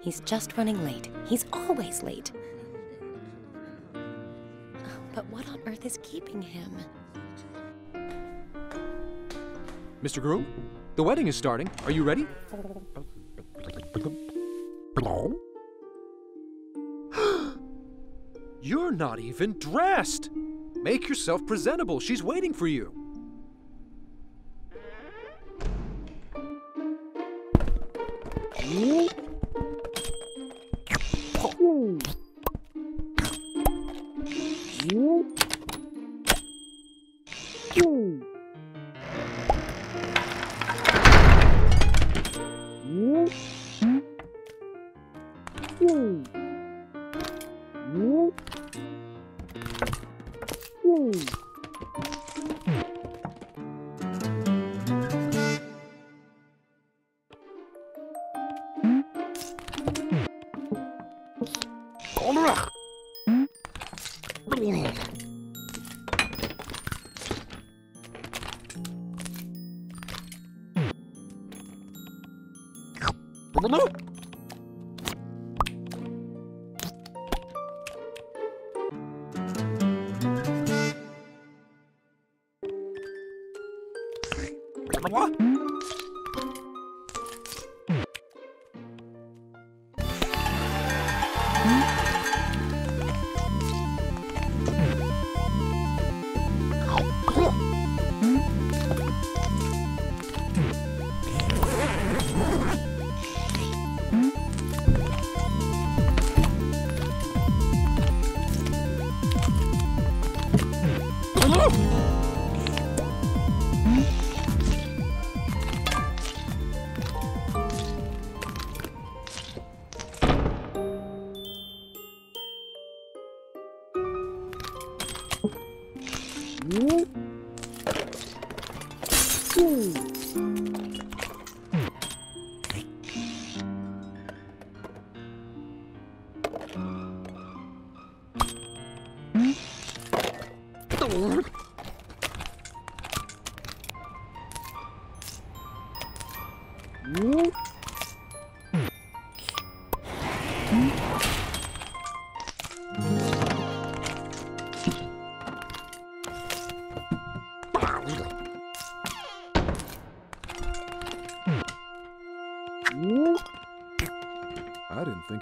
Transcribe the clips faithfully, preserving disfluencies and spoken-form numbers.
He's just running late. He's always late. But what on earth is keeping him? Mister Groom, the wedding is starting. Are you ready? You're not even dressed! Make yourself presentable. She's waiting for you.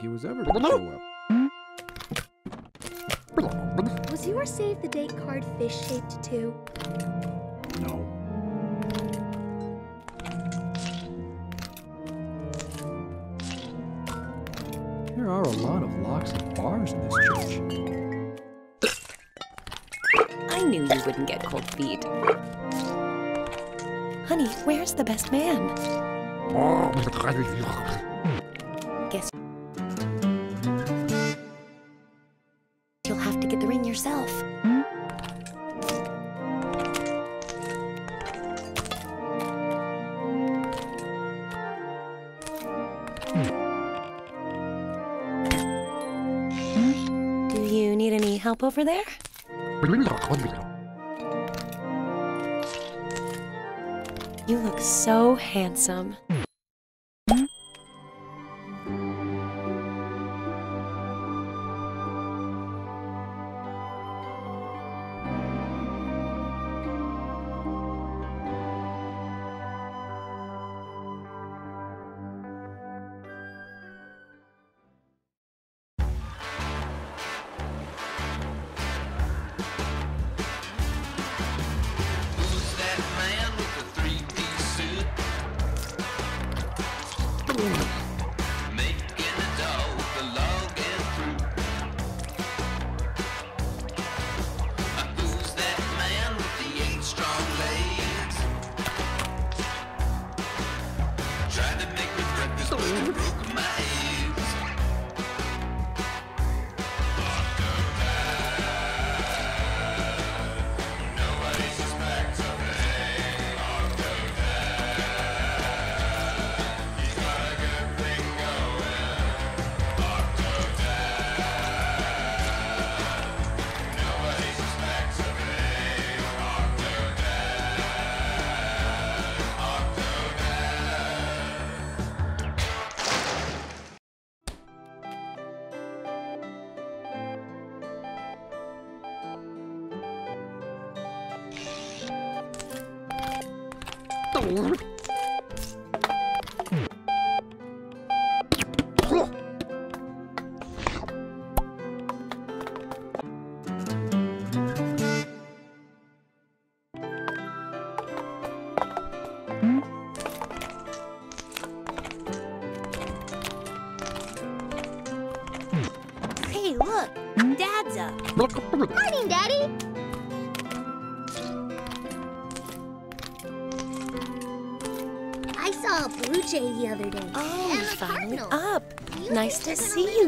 He was ever going to show up. Was your save the date card fish shaped too? No. There are a lot of locks and bars in this church. I knew you wouldn't get cold feet. Honey, where's the best man? Guess. Help over there? You look so handsome.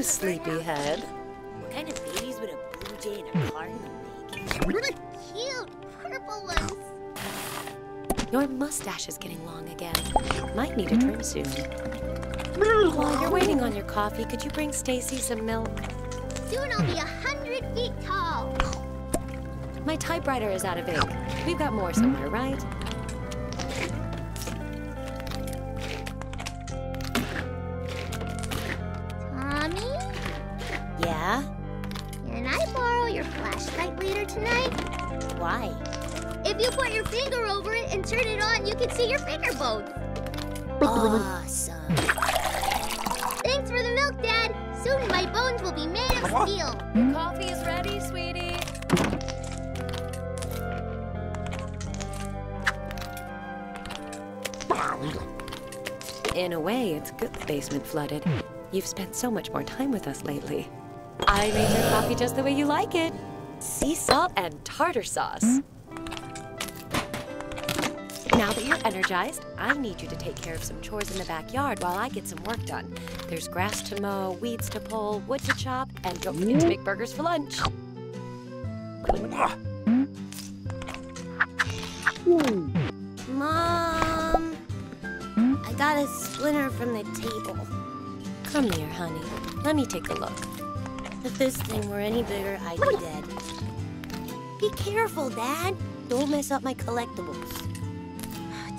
Sleepyhead. What kind of babies would a blue jay and a cardinal make? Really cute purple ones. Your mustache is getting long again. Might need a trim soon. While you're waiting on your coffee, could you bring Stacy some milk? Soon I'll be a hundred feet tall. My typewriter is out of ink. We've got more somewhere, right? Awesome. Thanks for the milk, Dad. Soon my bones will be made of steel. Your coffee is ready, sweetie. In a way, it's good the basement flooded. You've spent so much more time with us lately. I made your coffee just the way you like it. Sea salt and tartar sauce. Mm-hmm. Now that you're energized, I need you to take care of some chores in the backyard while I get some work done. There's grass to mow, weeds to pull, wood to chop, and don't forget to make burgers for lunch. Mom, I got a splinter from the table. Come here, honey. Let me take a look. If this thing were any bigger, I'd be dead. Be careful, Dad. Don't mess up my collectibles.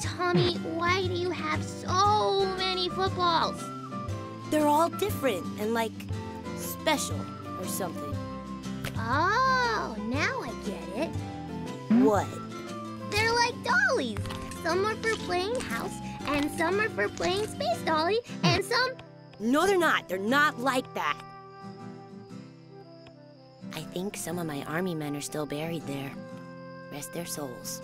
Tommy, why do you have so many footballs? They're all different and, like, special or something. Oh, now I get it. What? They're like dollies. Some are for playing house, and some are for playing space dolly, and some... No, they're not. They're not like that. I think some of my army men are still buried there. Rest their souls.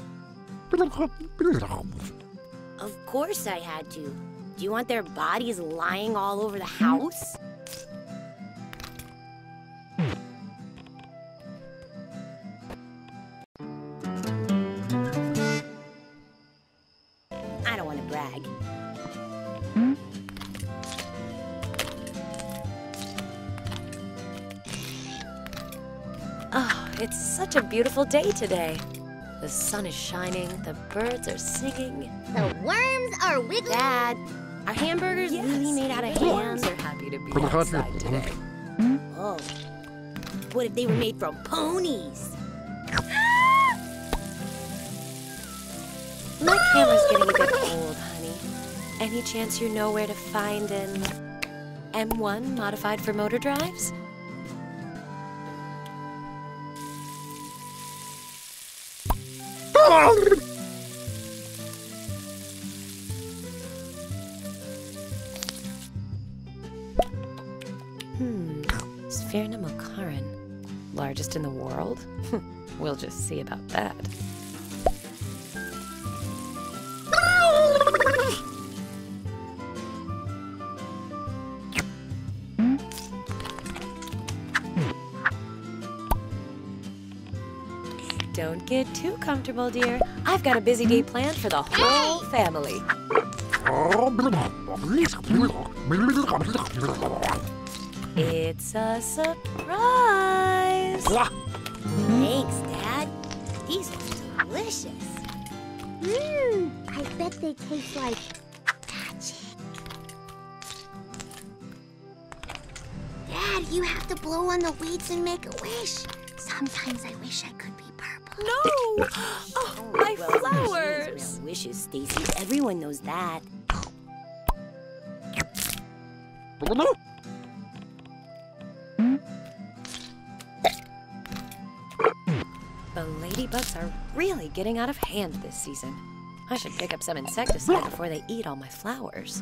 Of course I had to. Do you want their bodies lying all over the house? I don't want to brag. Hmm? Oh, it's such a beautiful day today. The sun is shining, the birds are singing. The worms are wiggling. Dad, are hamburgers yes. really made out of hams? They're happy to be outside today. Oh, what if they were made from ponies? My camera's getting a bit old, honey. Any chance you know where to find an M one modified for motor drives? Hmm, Sphyrna Mocharin. Largest in the world? We'll just see about that. Don't get too comfortable, dear. I've got a busy day planned for the whole family. It's a surprise! Thanks, Dad. These are delicious. Mmm, I bet they taste like magic. Dad, you have to blow on the weeds and make a wish. Sometimes I wish I could be. No! Oh, my well, flowers! Real wishes, Stacy. Everyone knows that. The ladybugs are really getting out of hand this season. I should pick up some insecticide before they eat all my flowers.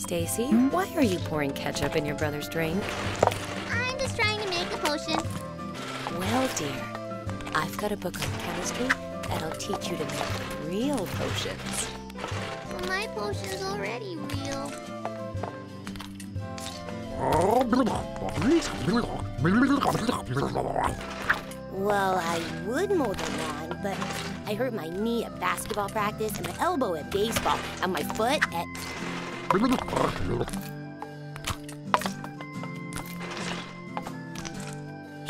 Stacy, why are you pouring ketchup in your brother's drink? I'm just trying to make a potion. Well, dear, I've got a book on chemistry that'll teach you to make real potions. Well, my potion's already real. Well, I would mow the lawn, but I hurt my knee at basketball practice and my elbow at baseball and my foot at...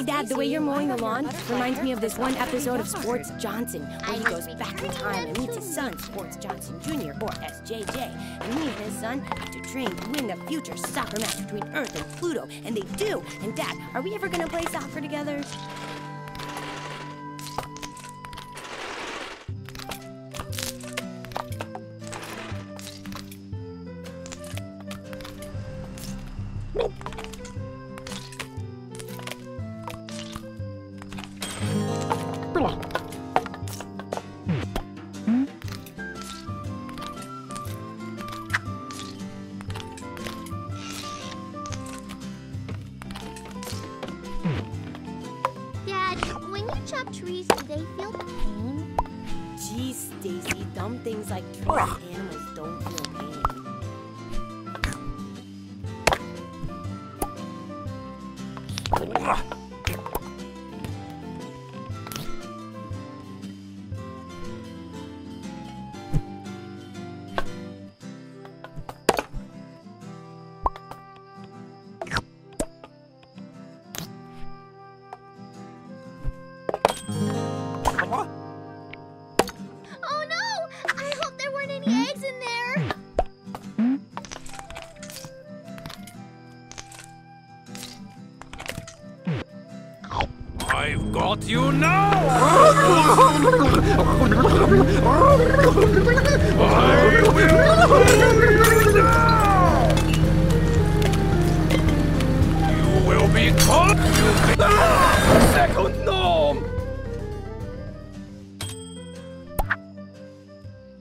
Dad, the way you're mowing the lawn reminds me of this one episode of Sports Johnson, where he goes back in time and meets his son, Sports Johnson Junior, or S J J, and he and his son have to train to win the future soccer match between Earth and Pluto, and they do! And Dad, are we ever going to play soccer together? You know, I will now. You will be caught. You be ah, second norm.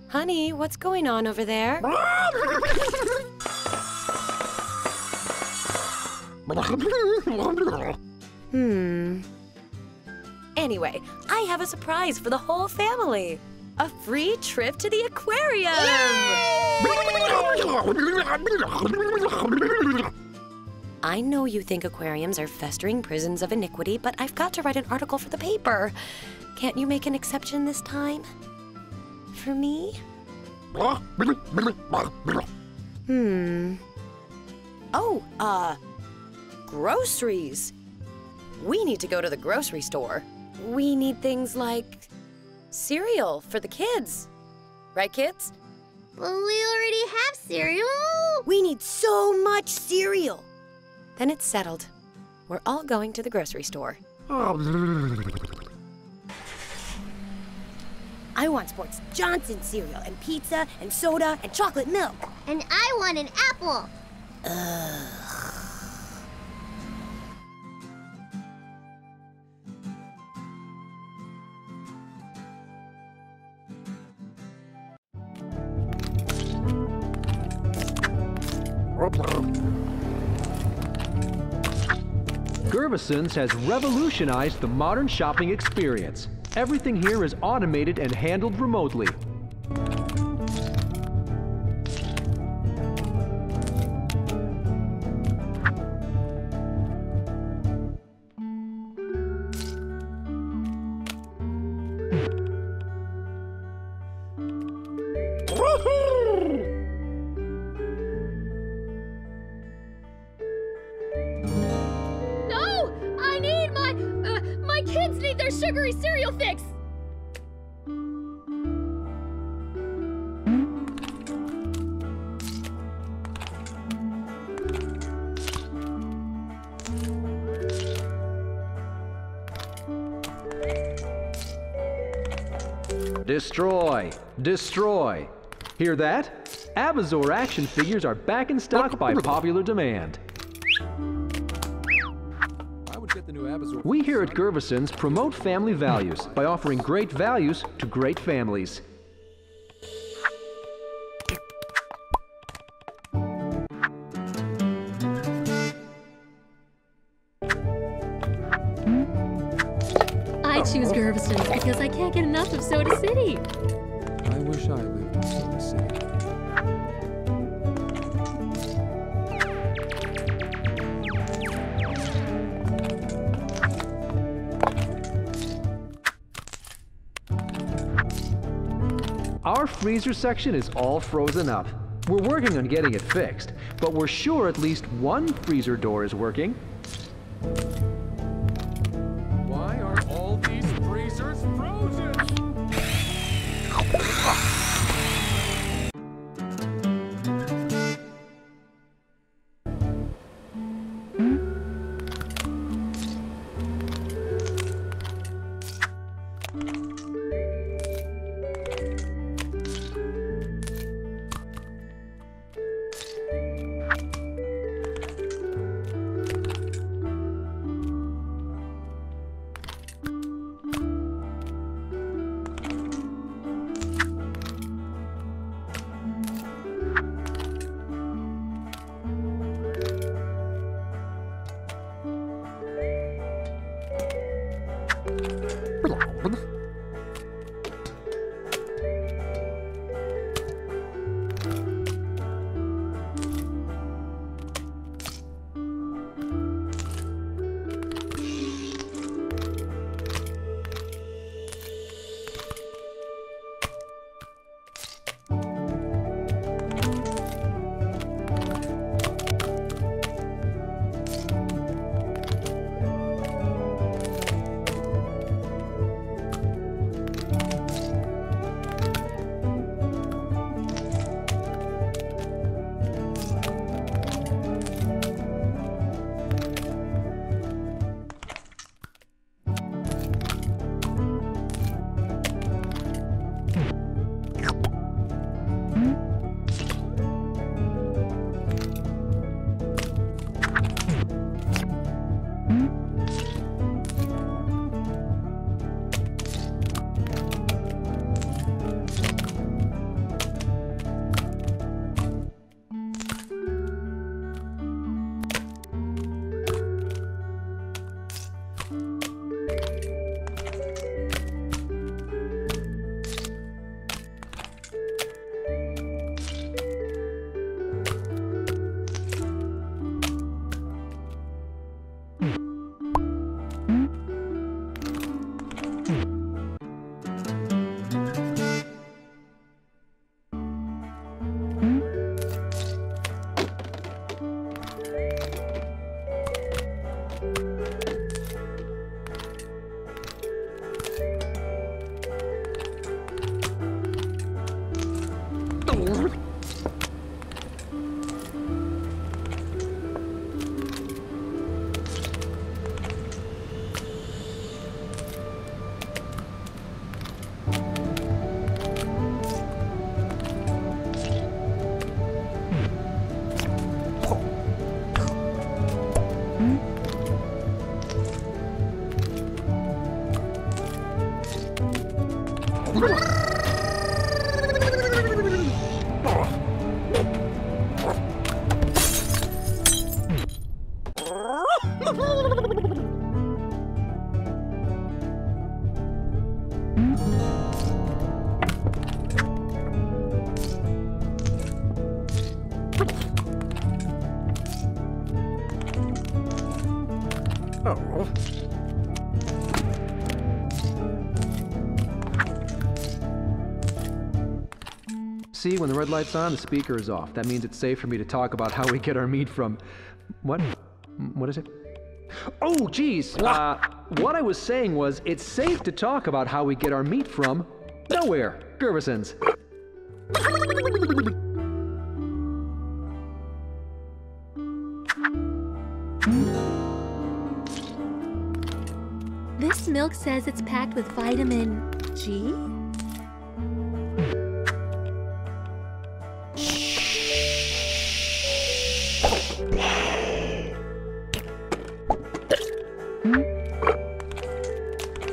Honey, what's going on over there? hmm. Anyway, I have a surprise for the whole family. A free trip to the aquarium! Yay! I know you think aquariums are festering prisons of iniquity, but I've got to write an article for the paper. Can't you make an exception this time? For me? Hmm. Oh, uh, groceries. We need to go to the grocery store. We need things like cereal for the kids. Right, kids? Well, we already have cereal. We need so much cereal. Then it's settled. We're all going to the grocery store. I want Sports Johnson cereal and pizza and soda and chocolate milk. And I want an apple. Ugh. Gervason's has revolutionized the modern shopping experience. Everything here is automated and handled remotely. Kids need their sugary cereal fix! Destroy! Destroy! Hear that? Abazor action figures are back in stock by popular demand. We here at Gervason's promote family values by offering great values to great families. I choose Gervason's because I can't get enough of Soda City. I wish I lived in Soda City. Our freezer section is all frozen up. We're working on getting it fixed, but we're sure at least one freezer door is working. Why are all these freezers frozen? See, when the red light's on, the speaker is off. That means it's safe for me to talk about how we get our meat from... What? What is it? Oh, geez! Uh, what I was saying was, it's safe to talk about how we get our meat from... Nowhere! Gervason's. This milk says it's packed with vitamin G?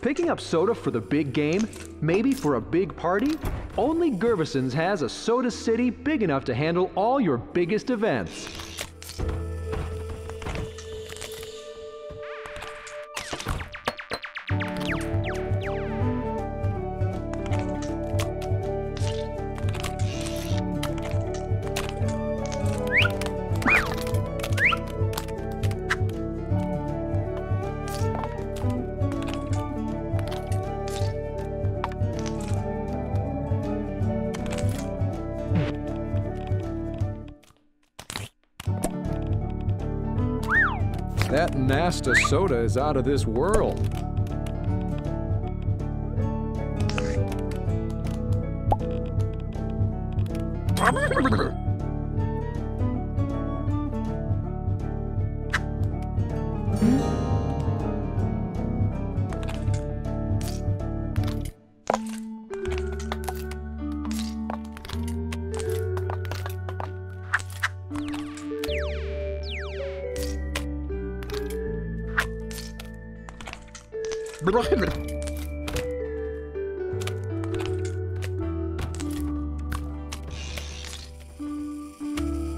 Picking up soda for the big game, maybe for a big party? Only Gervason's has a soda city big enough to handle all your biggest events. That Nasta soda is out of this world.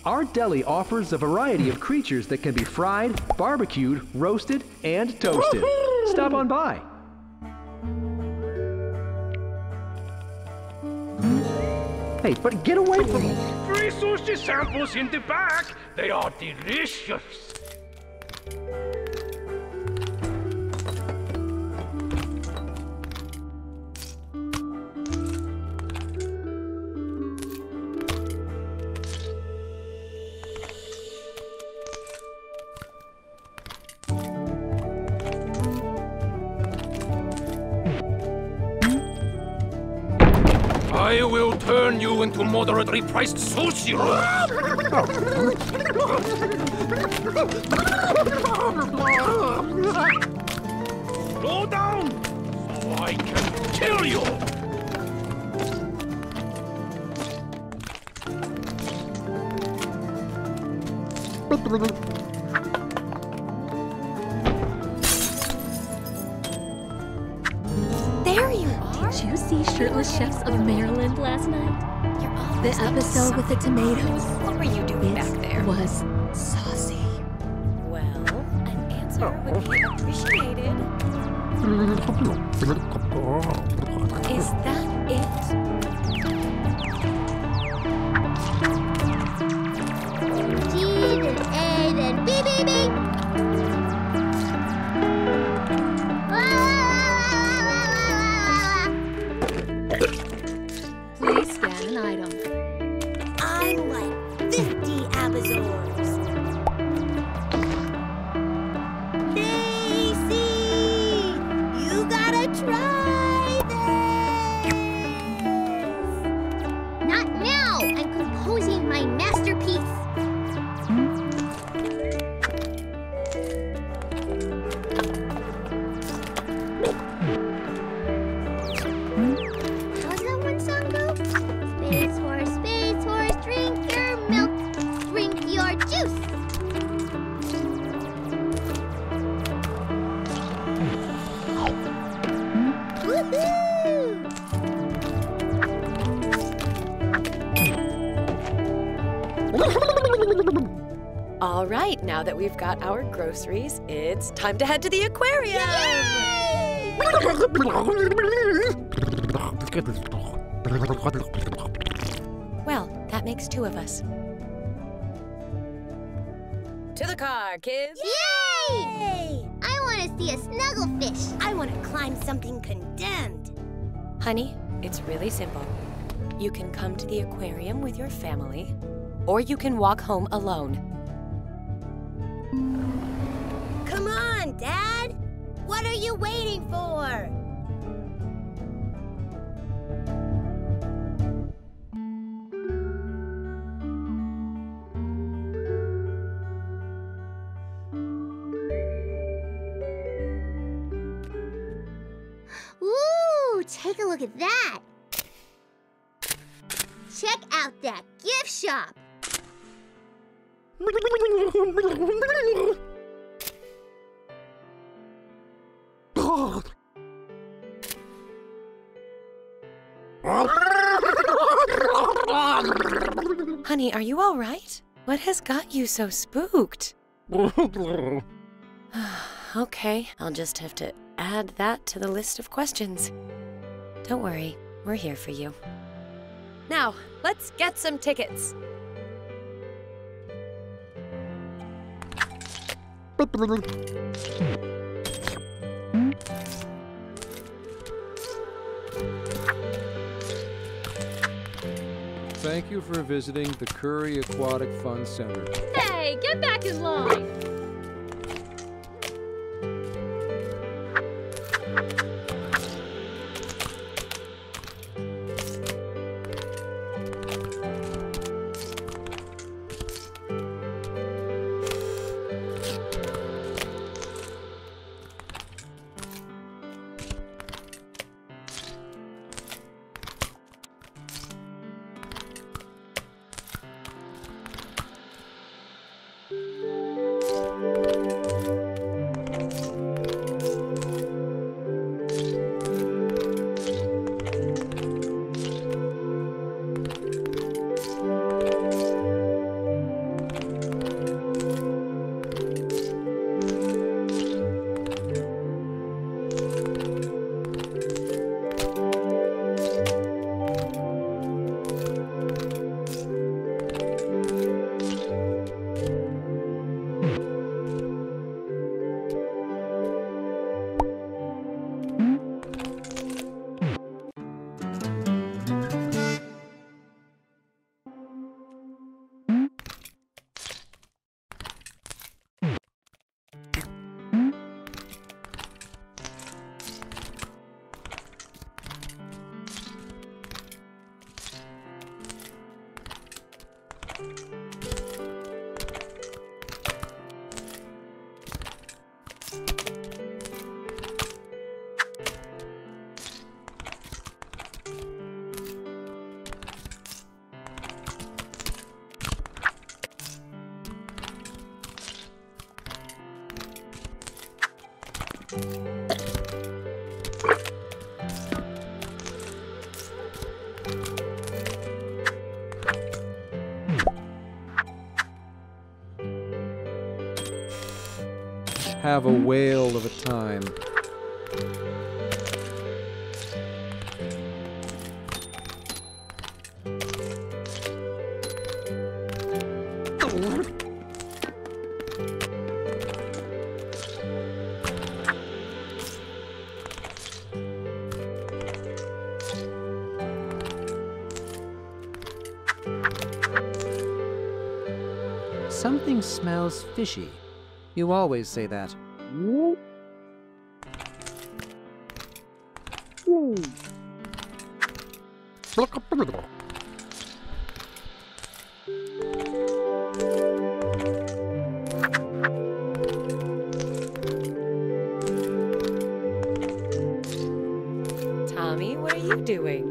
Our deli offers a variety of creatures that can be fried, barbecued, roasted, and toasted. Stop on by. Hey, but get away from me! Free sushi samples in the back. They are delicious. I will turn you into moderately priced sushi rolls. Slow down, so I can kill you. There you are. Did you see Shirtless Chefs of Maryland last night? You're all the episode with the tomatoes. What were you doing back there? It was saucy. Well, an answer would be appreciated. Is that it? Cheese and egg and beep beep beep. All right, now that we've got our groceries, it's time to head to the aquarium! Yay! Well, that makes two of us. To the car, kids! Yay! I want to see a snugglefish. I want to climb something condemned. Honey, it's really simple. You can come to the aquarium with your family, or you can walk home alone. Come on, Dad! What are you waiting for? Ooh, take a look at that! Check out that gift shop! Honey, are you all right? What has got you so spooked? Okay, I'll just have to add that to the list of questions. Don't worry, we're here for you. Now, let's get some tickets. Thank you for visiting the Curry Aquatic Fun Center. Hey, get back in line! Have a whale of a time. Something smells fishy. You always say that. Tommy, what are you doing?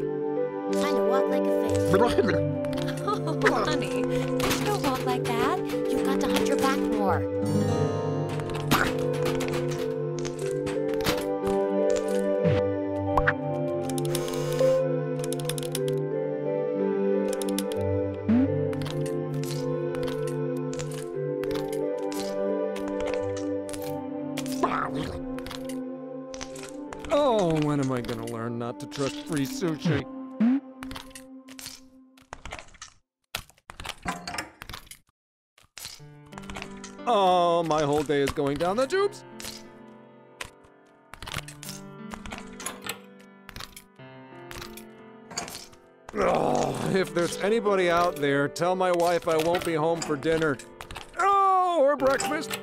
Trying to walk like a fish. Oh, honey, fish don't walk like that. You've got to hunch your back more. To trust free sushi. Oh, my whole day is going down the tubes. Oh, if there's anybody out there, tell my wife I won't be home for dinner. Oh, or breakfast.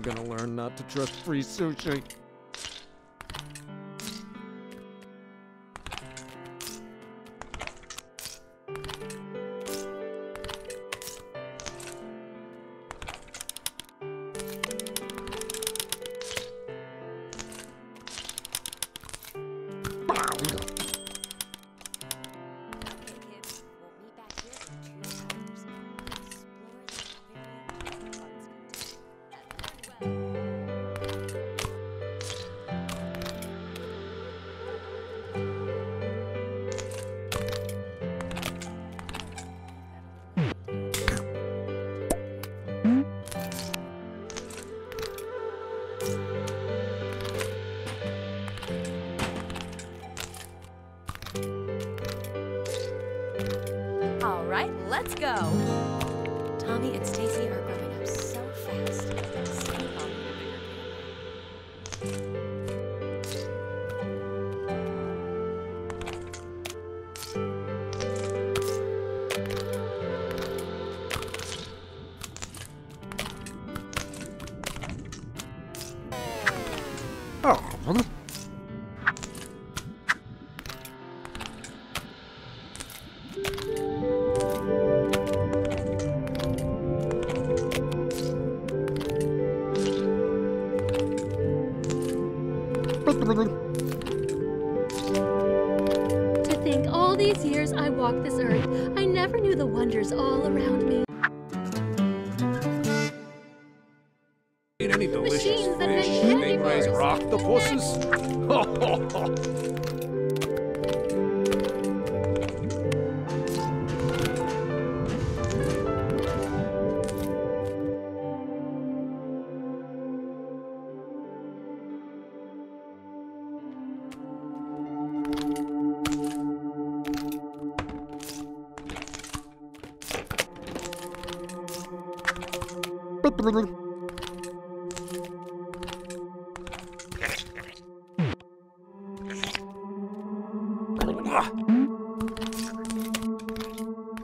I'm gonna learn not to trust free sushi. Let's go. Tommy and Stacy are growing up so fast. Oh.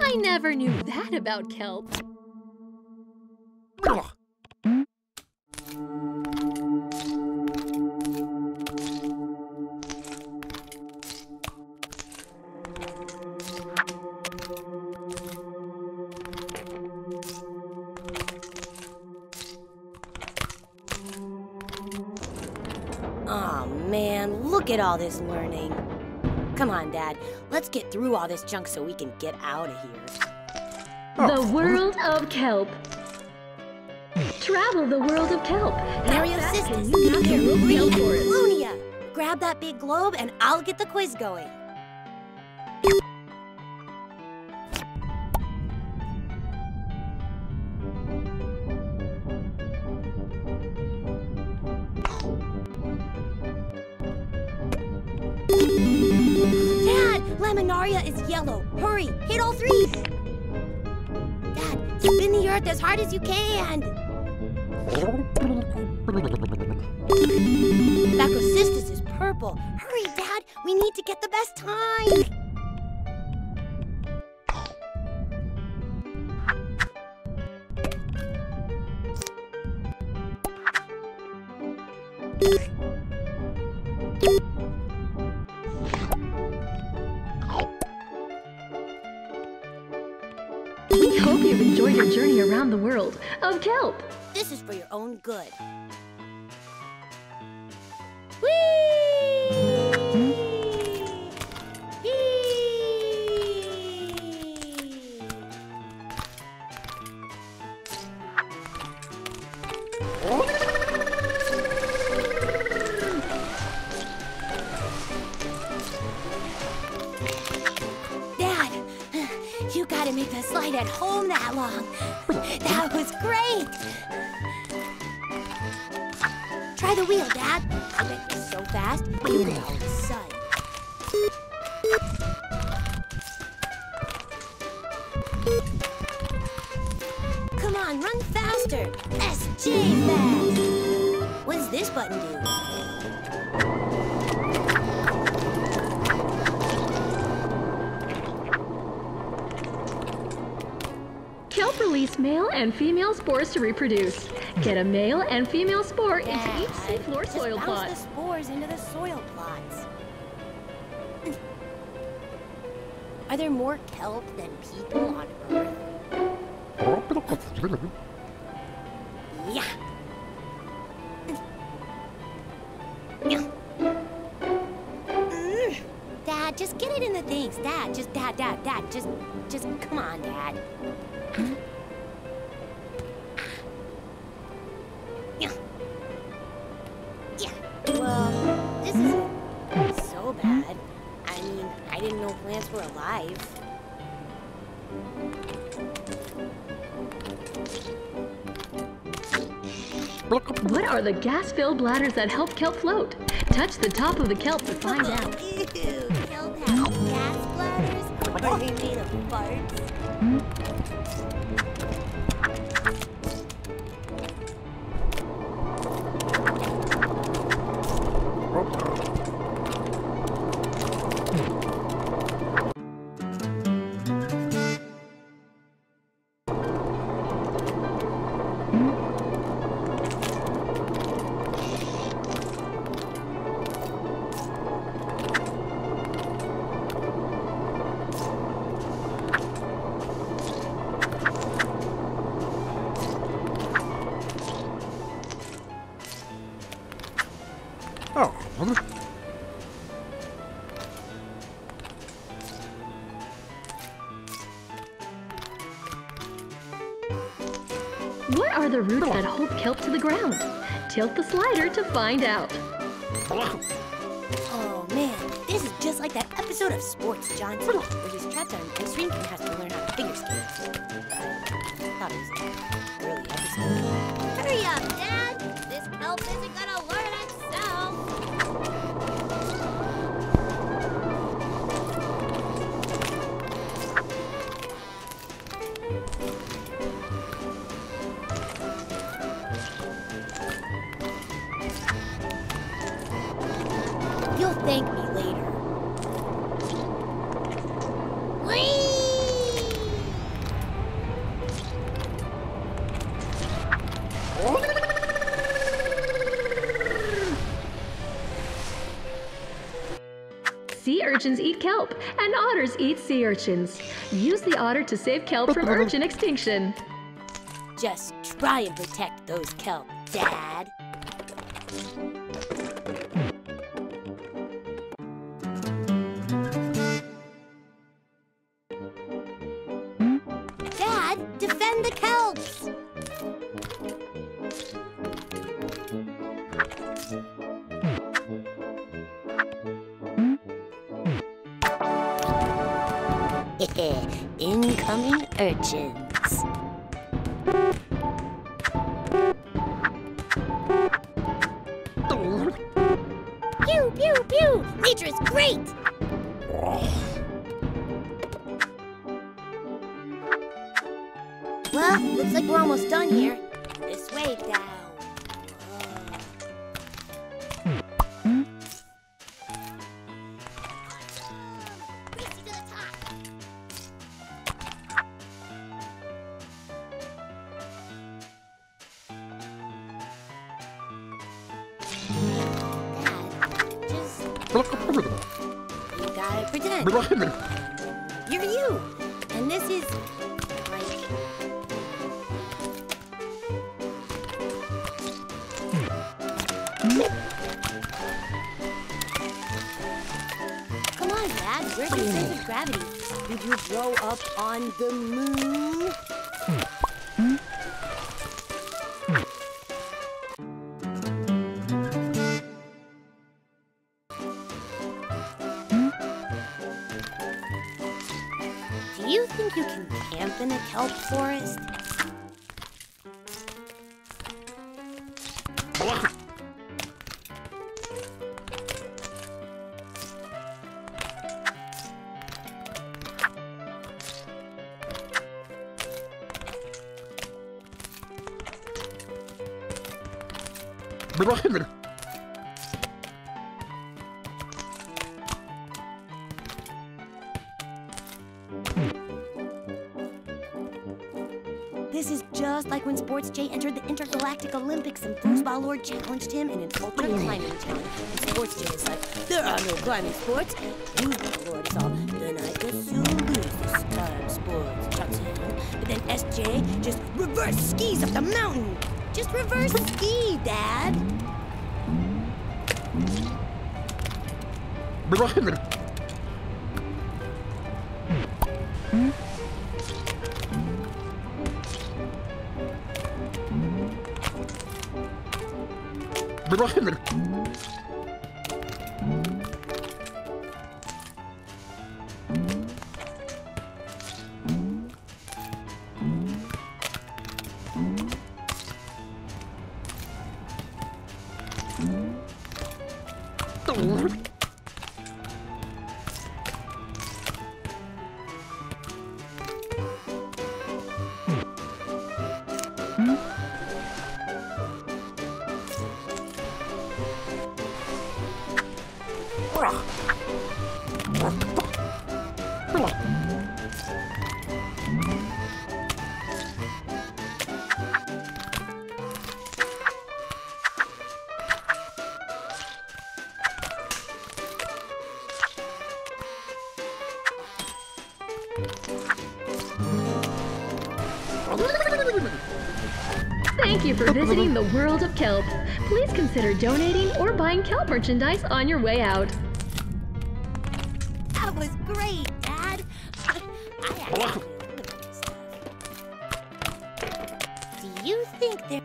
I never knew that about kelp. Get all this learning. Come on, Dad. Let's get through all this junk so we can get out of here. The World of Kelp. Travel the World of Kelp. Mario Sisters, Lunia, grab that big globe and I'll get the quiz going. Hurry, hit all threes! Dad, spin the earth as hard as you can! Bacocystis is purple. Hurry, Dad, we need to get the best time! We hope you've enjoyed your journey around the world of kelp. This is for your own good. At home that long. That was great. Try the wheel, Dad. I bet you're so fast, you know, all of a sudden. Come on, run faster. S J fast. What does this button do? Kelp release male and female spores to reproduce. Get a male and female spore yeah, into each seafloor soil plot. Bounce the spores into the soil plots. Are there more kelp than people on Earth? Yeah. Dad, just get it in the things. Dad, just dad, dad, dad, just, just come on, Dad. Yeah. Yeah. Well, this isn't so bad. I mean, I didn't know plants were alive. What are the gas-filled bladders that help kelp float? Touch the top of the kelp to find out. Ew, kelp has gas bladders? Are they made of farts? What are the roots that hold kelp to the ground? Tilt the slider to find out. Oh man, this is just like that episode of Sports Johnson where he's trapped on an ice rink and has to learn how to figure skate. I thought it was an early episode. Hurry up, Dad! This kelp isn't gonna learn itself! You'll thank me later. Whee! Sea urchins eat kelp, and otters eat sea urchins. Use the otter to save kelp from urchin extinction. Just try and protect those kelp, Dad. Incoming urchins. Pew, pew, pew! Nature is great! Well, looks like we're almost done here. This way, Dad. You're you! And this is... glad we're concerned with gravity. Did you grow up on the moon? Do you think you can camp in a kelp forest? This is just like when Sports J entered the Intergalactic Olympics and Foosball Lord challenged him in an ultra climbing challenge. And Sports J is like, there are no climbing sports. Foosball Lord is all, then I guess you lose this time, Sports Johnson. But then S J just reverse skis up the mountain. Just reverse ski, Dad. Thank you for visiting the World of Kelp. Please consider donating or buying kelp merchandise on your way out. That was great, Dad. I, I actually really like this stuff. Do you think there...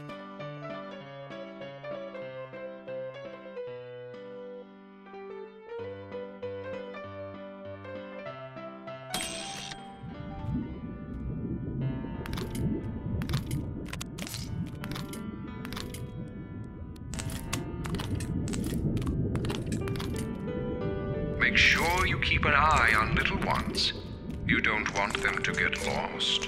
Make sure you keep an eye on little ones. You don't want them to get lost.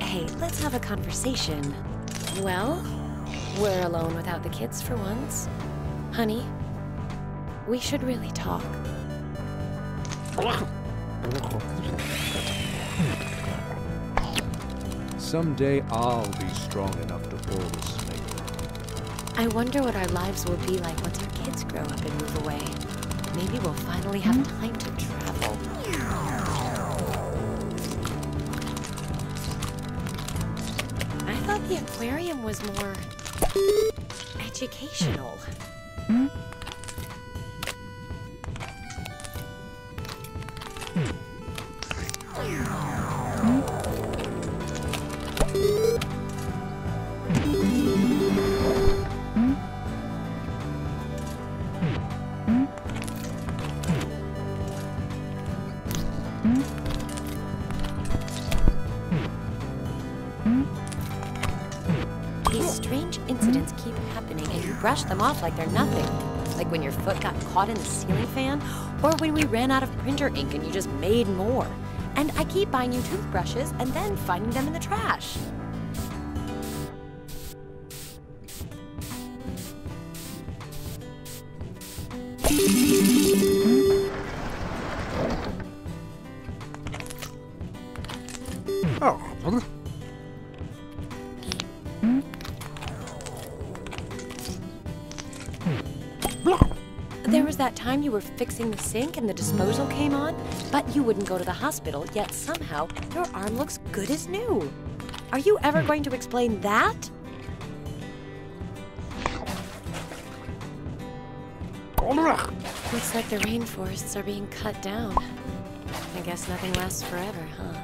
Hey, let's have a conversation. Well, we're alone without the kids for once. Honey, we should really talk. Someday I'll be strong enough to pull the snake. I wonder what our lives will be like once our kids grow up and move away. Maybe we'll finally have time to travel. I thought the aquarium was more educational. Mm. Incidents keep happening and you brush them off like they're nothing. Like when your foot got caught in the ceiling fan, or when we ran out of printer ink and you just made more. And I keep buying you toothbrushes and then finding them in the trash. Oh, was that time you were fixing the sink and the disposal came on, but you wouldn't go to the hospital, yet somehow your arm looks good as new. Are you ever going to explain that? Looks like the rainforests are being cut down. I guess nothing lasts forever, huh?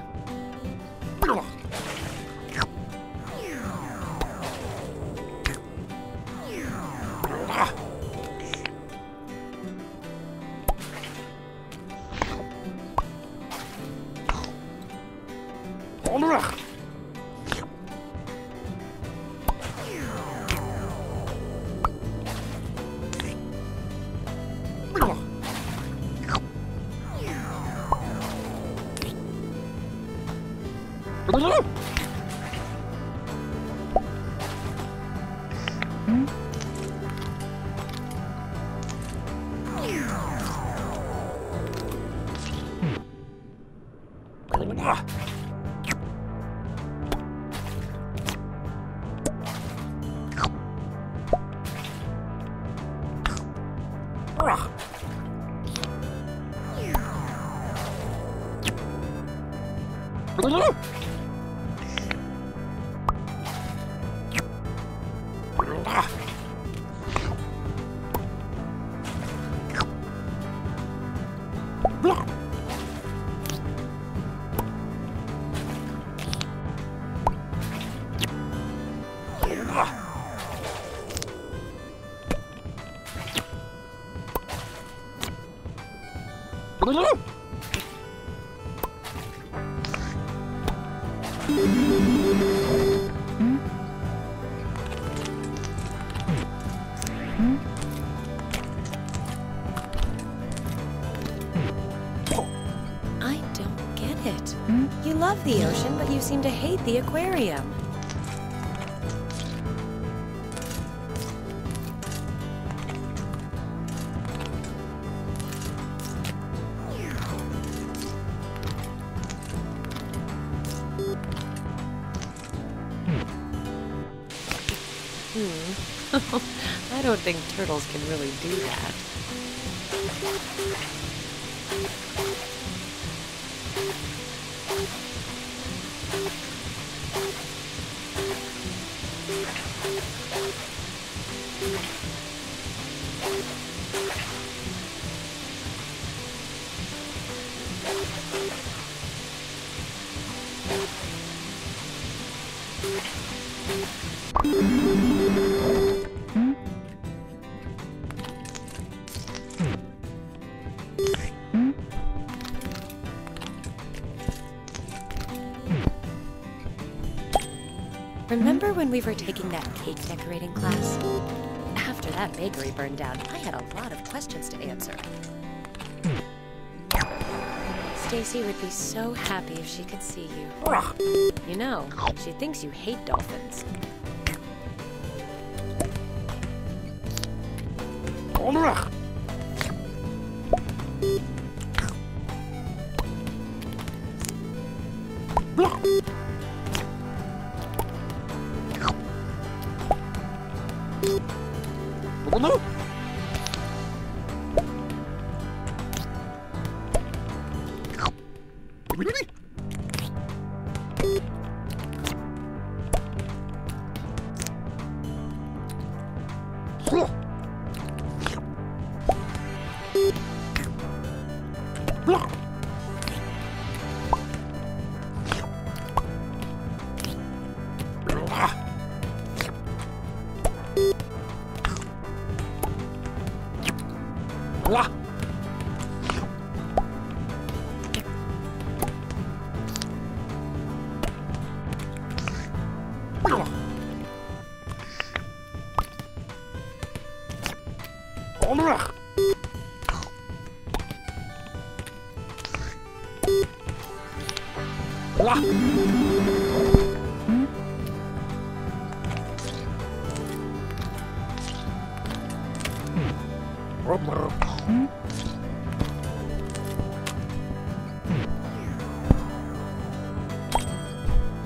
The ocean, but you seem to hate the aquarium. Hmm. I don't think turtles can really do that. Remember when we were taking that cake decorating class? After that bakery burned down, I had a lot of questions to answer. Stacy would be so happy if she could see you. You know, she thinks you hate dolphins.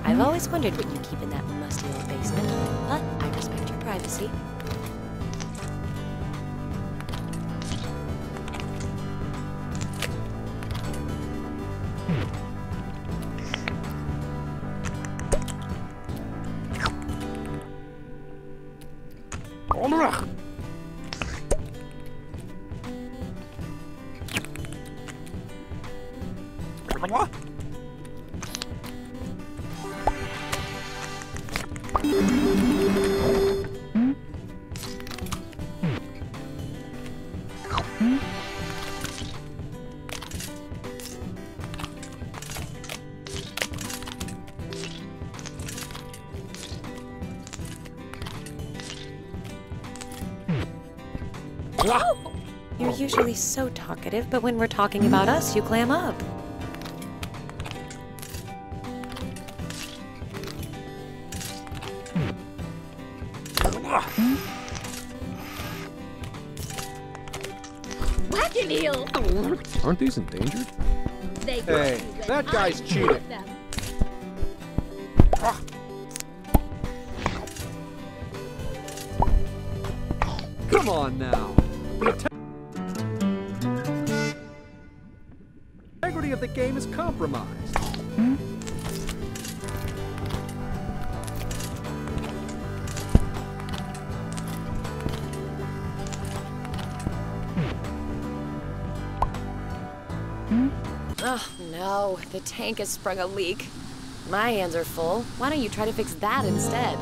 I wondered what you keep in that musty old basement, but I respect your privacy. Onderweg. Wat? You're usually so talkative, but when we're talking about us, you clam up. Aren't these endangered? They hey, that guy's cheating. Ah. Come on now. The integrity of the game is compromised. Hmm? Oh, no. The tank has sprung a leak. My hands are full. Why don't you try to fix that instead?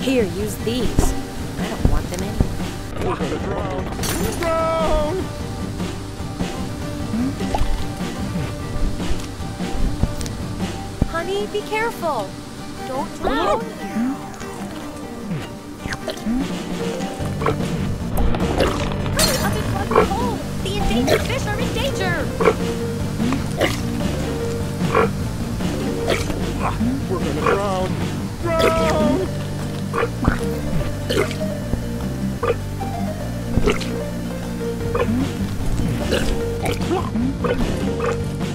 Here, use these. I don't want them in. The drone! The drone! Honey, be careful! Don't drown! Hurry up and plug the hole! The endangered fish are in danger! We're gonna drown! Drown!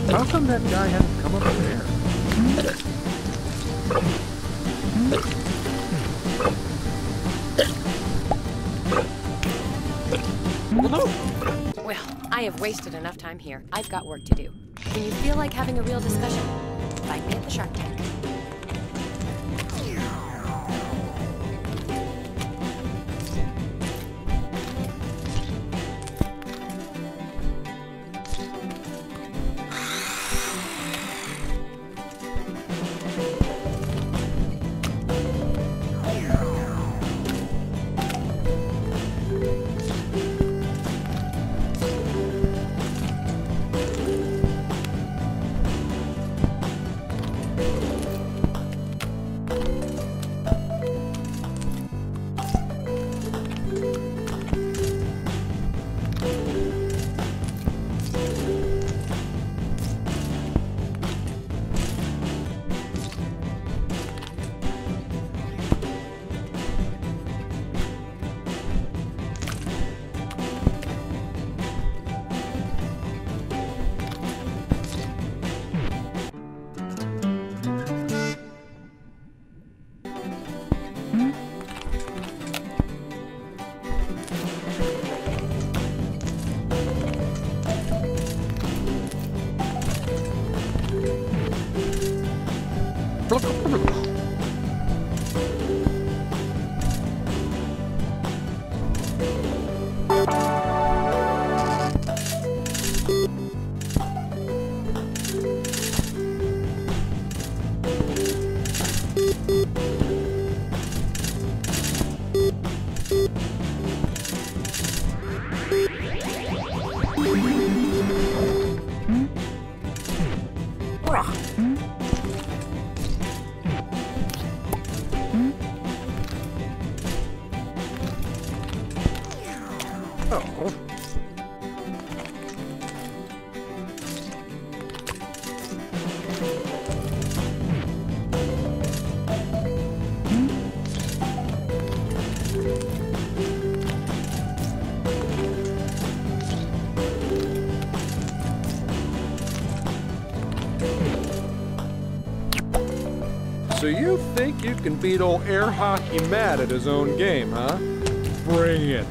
How come that guy hasn't come up there? Well, I have wasted enough time here. I've got work to do. When you feel like having a real discussion, find me at the Shark Tank. So you think you can beat old air hockey mad at his own game, huh? Bring it.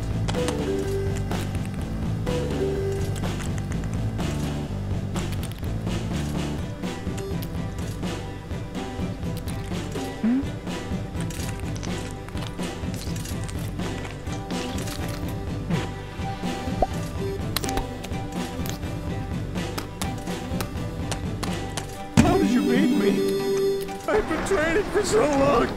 training for so long.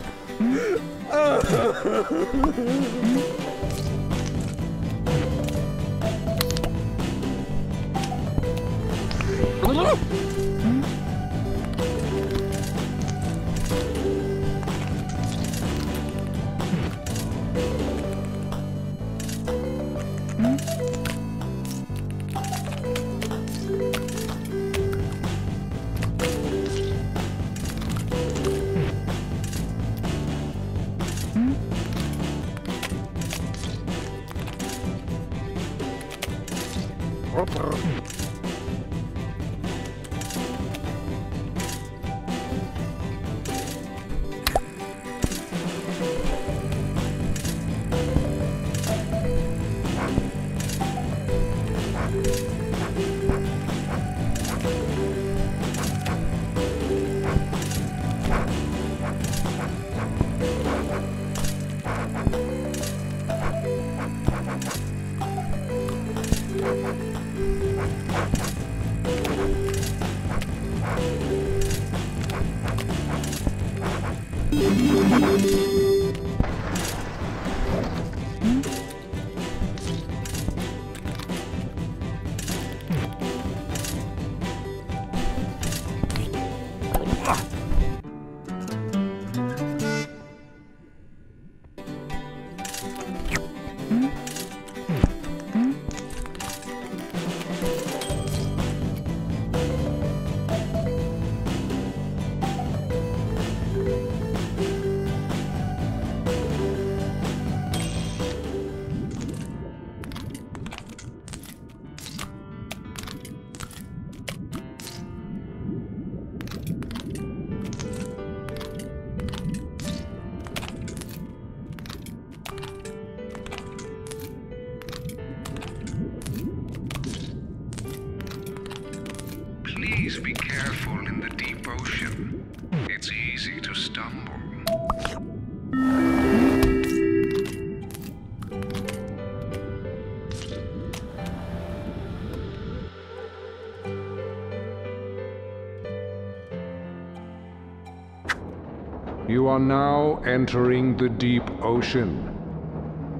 You are now entering the deep ocean,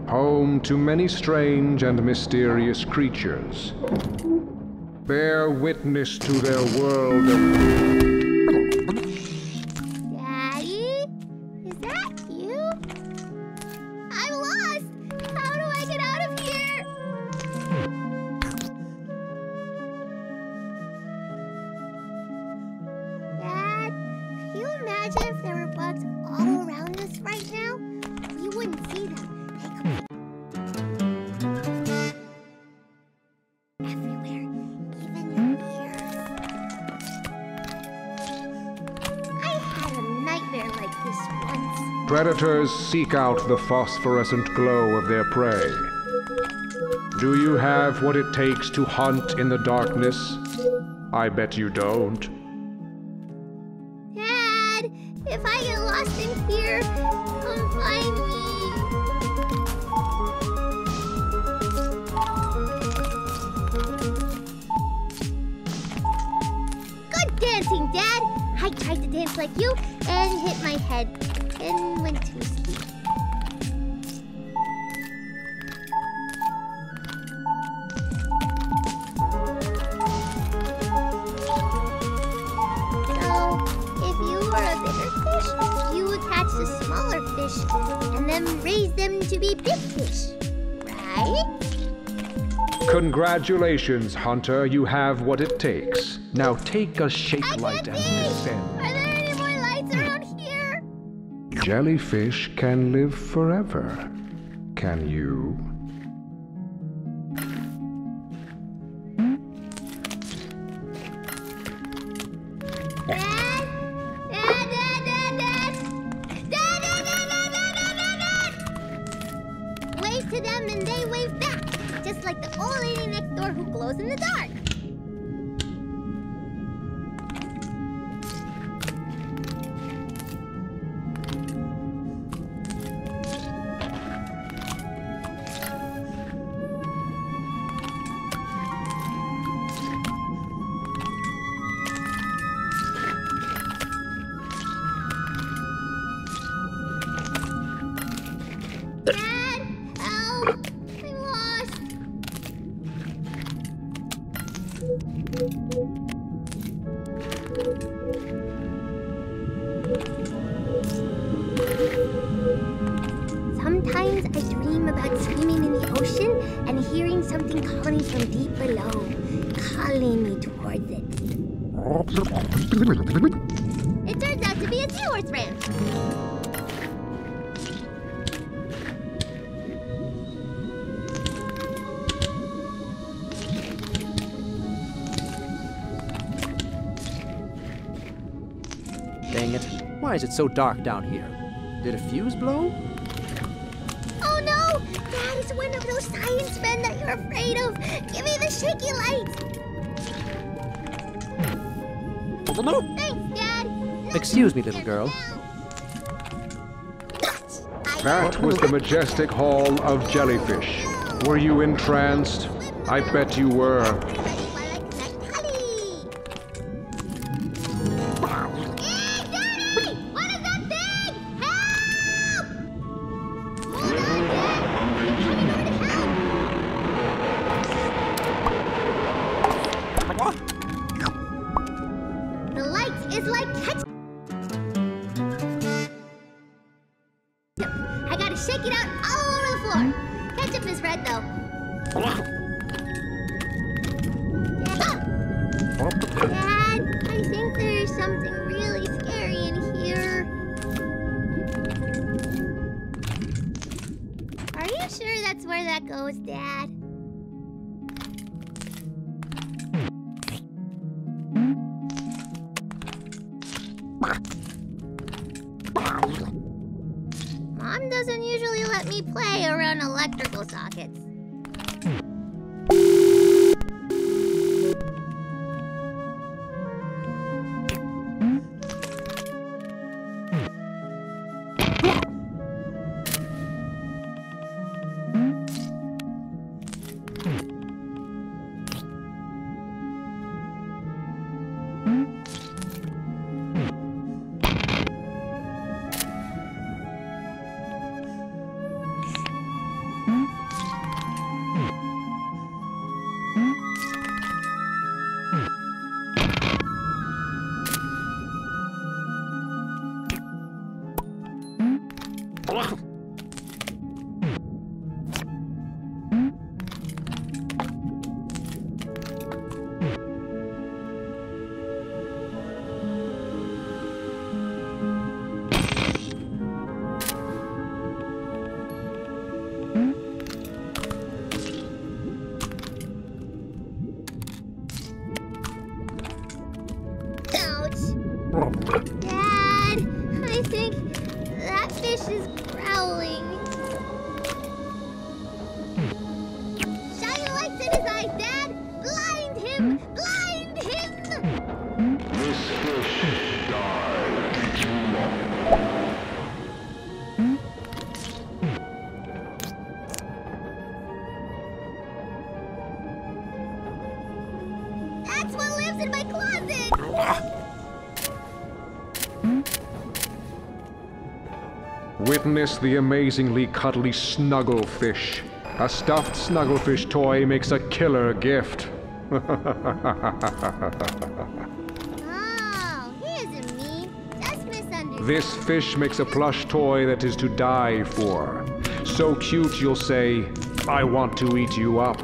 home to many strange and mysterious creatures. Bear witness to their world of... Predators seek out the phosphorescent glow of their prey. Do you have what it takes to hunt in the darkness? I bet you don't. Dad, if I get lost in here, come find me. Good dancing, Dad. I tried to dance like you and hit my head. And went to sleep. So, if you were a bigger fish, you would catch the smaller fish and then raise them to be big fish, right? Congratulations, Hunter. You have what it takes. Now take a shake light and descend. Jellyfish can live forever. Can you? Sometimes I dream about swimming in the ocean and hearing something calling from deep below, calling me towards it. It turns out to be a seahorse ranch. Dang it, why is it so dark down here? Did a fuse blow? One of those science men that you're afraid of. Give me the shaky light. Thanks, Dad. Excuse me, little girl. That was the majestic hall of jellyfish. Were you entranced? I bet you were. Witness the amazingly cuddly snugglefish. A stuffed snugglefish toy makes a killer gift. Oh, he isn't mean. Just misunderstood. This fish makes a plush toy that is to die for. So cute you'll say, I want to eat you up.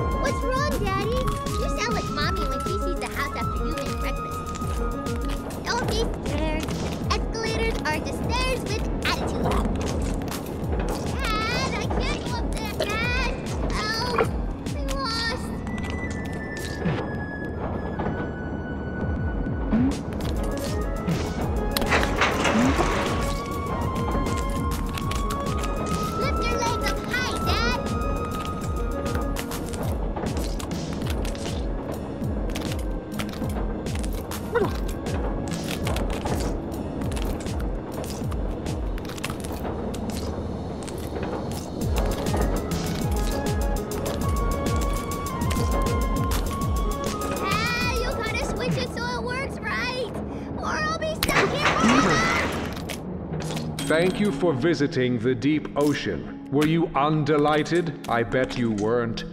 Daddy? You sound like Mommy when she sees the house after you make breakfast. Don't be scared. Escalators are just stairs with attitude. Dad, I can't go up there, Dad. Help! I'm lost. Lift your legs up high, Dad. Thank you for visiting the deep ocean. Were you undelighted? I bet you weren't.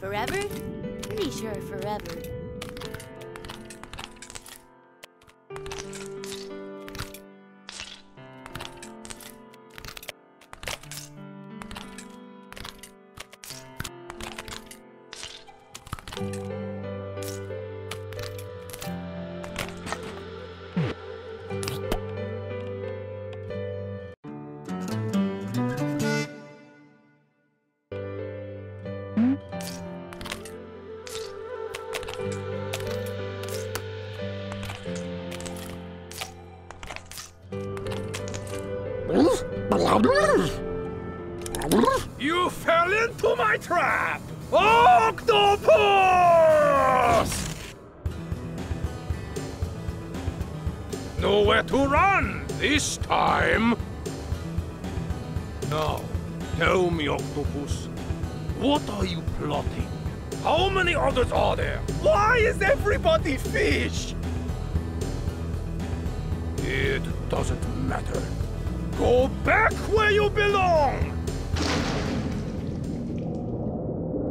Forever? Pretty sure forever. You fell into my trap! Octopus! Nowhere to run this time! Now, tell me, Octopus, what are you plotting? How many others are there? Why is everybody fish? It doesn't matter. Go back where you belong!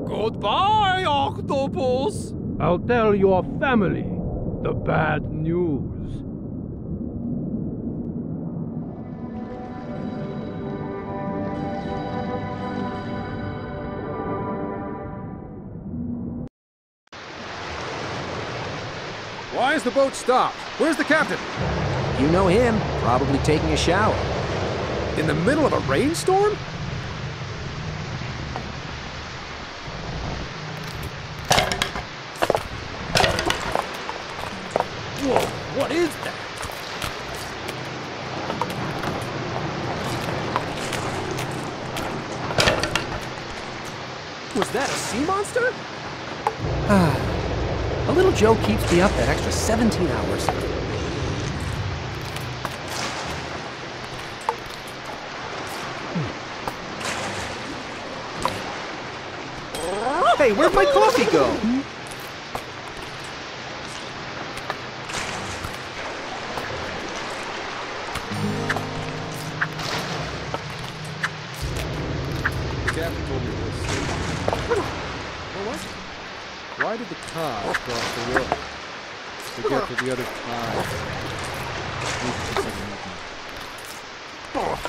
Goodbye, Octopus! I'll tell your family the bad news. Why is the boat stopped? Where's the captain? You know him, probably taking a shower. In the middle of a rainstorm? Whoa, what is that? Was that a sea monster? Ah, a little joke keeps me up that extra seventeen hours. Hey, where'd my coffee go? The captain told me this. What was it? Why did the car cross the road? To get to the other car. Oh.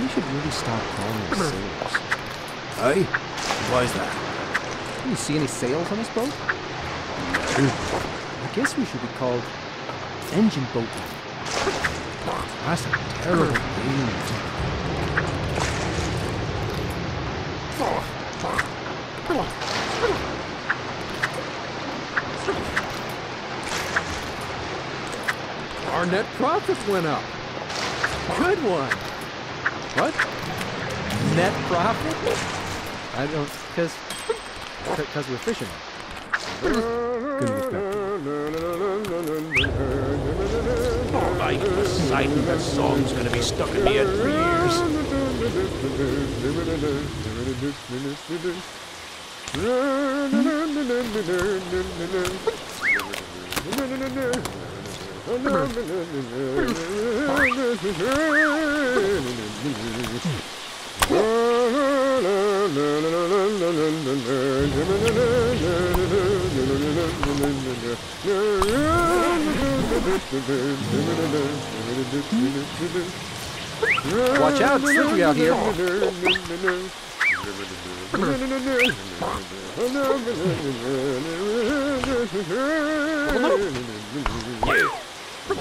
We should really stop calling them sails. Hey? Why's that? Do you see any sails on this boat? I guess we should be called engine boat. That's a terrible name. Our net profits went up. Good one. What? Net profit? I don't, because because we're fishing. Oh my goodness, that song's gonna be stuck in my head for years. Watch out, it's slippery out here. I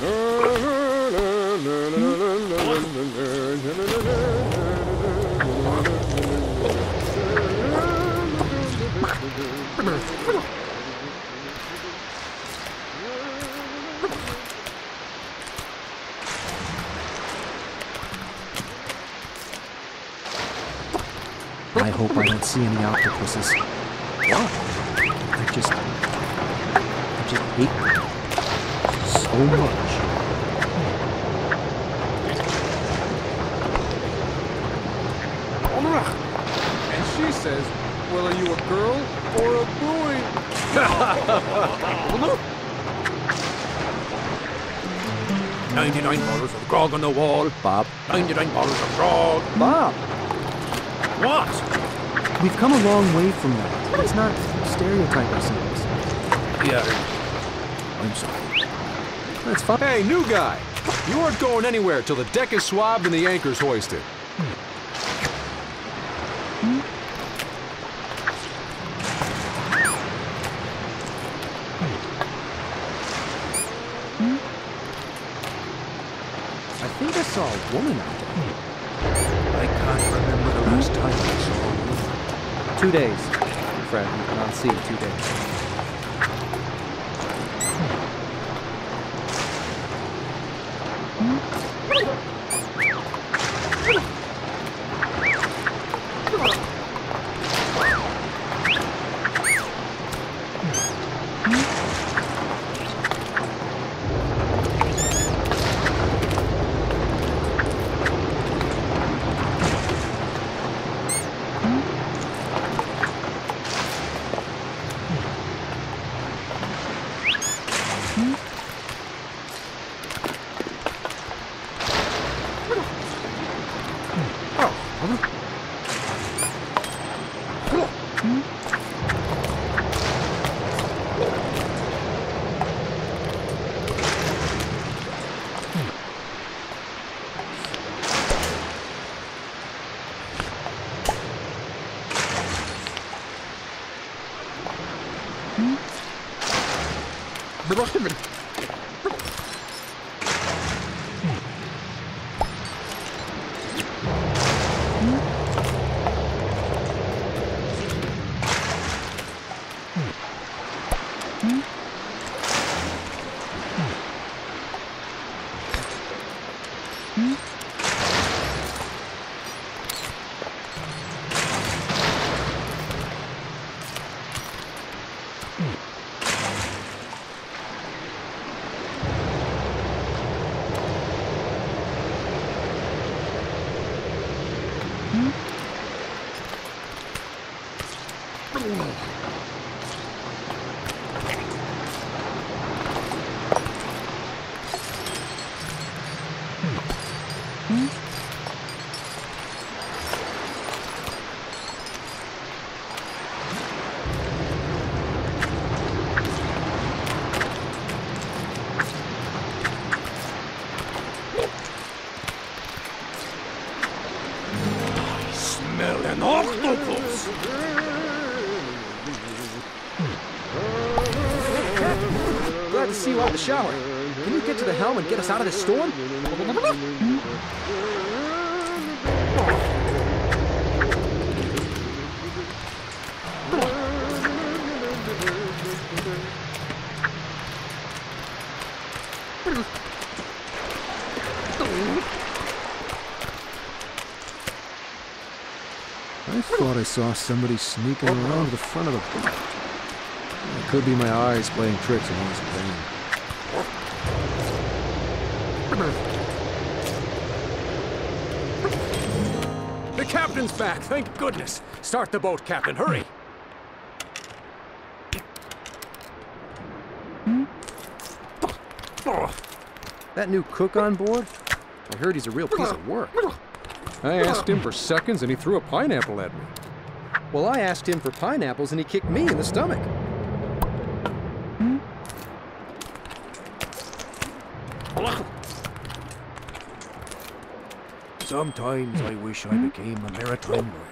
hope I don't see any octopuses. Wow. I just... I just hate them so much. And she says, well, are you a girl or a boy? ninety-nine bottles of grog on the wall, Bob. ninety-nine bottles of grog. Bob! What? We've come a long way from that. Let's not stereotype ourselves. Yeah. I'm sorry. That's fine. Hey, new guy! You aren't going anywhere till the deck is swabbed and the anchor's hoisted. I think I saw a woman out there. I can't remember the last time I saw a woman. Two days, Fred. You cannot see it. Two days. See you out in the shower. Can you get to the helm and get us out of this storm? thought I saw somebody sneaking around the front of the boat. It could be my eyes playing tricks and I was playing. The captain's back, thank goodness. Start the boat, Captain, hurry. That new cook on board? I heard he's a real piece of work. I asked him for seconds and he threw a pineapple at me. Well, I asked him for pineapples and he kicked me in the stomach. Sometimes I wish I became a maritime lawyer.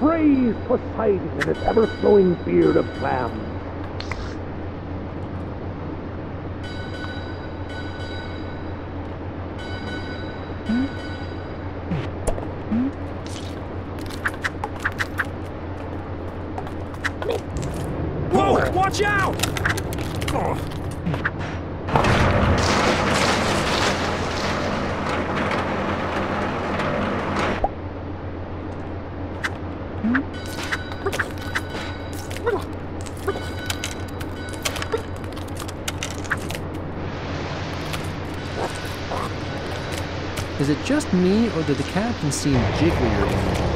Praise Poseidon and his ever-flowing beard of clams. Whoa! Watch out! Oh. Is it just me, or did the captain seem jigglier?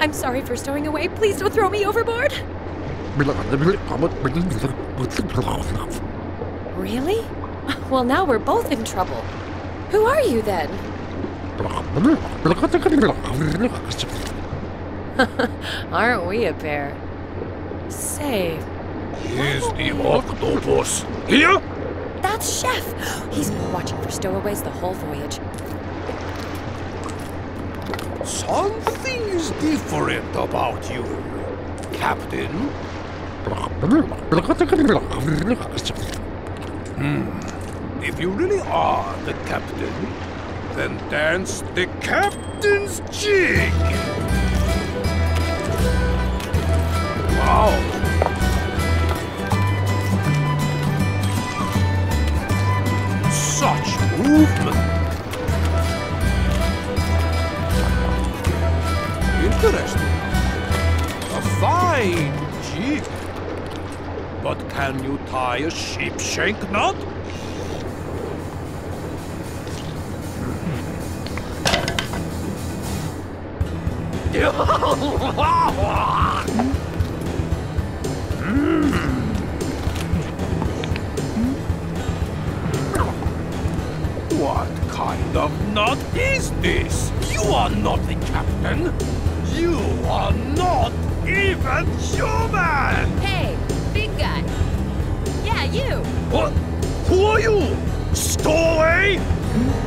I'm sorry for stowing away. Please don't throw me overboard. Really? Well, now we're both in trouble. Who are you then? Aren't we a pair? Say. Here's the octopus. Here? That's Chef. He's been watching for stowaways the whole voyage. Something is different about you, Captain. Hmm. If you really are the captain, then dance the captain's jig. Wow. Such movement. Interesting. A fine jig. But can you tie a sheepshank knot? mm. What kind of knot is this? You are not the captain. You are not even human! Hey, big guy. Yeah, you! What? Who are you? Stowaway?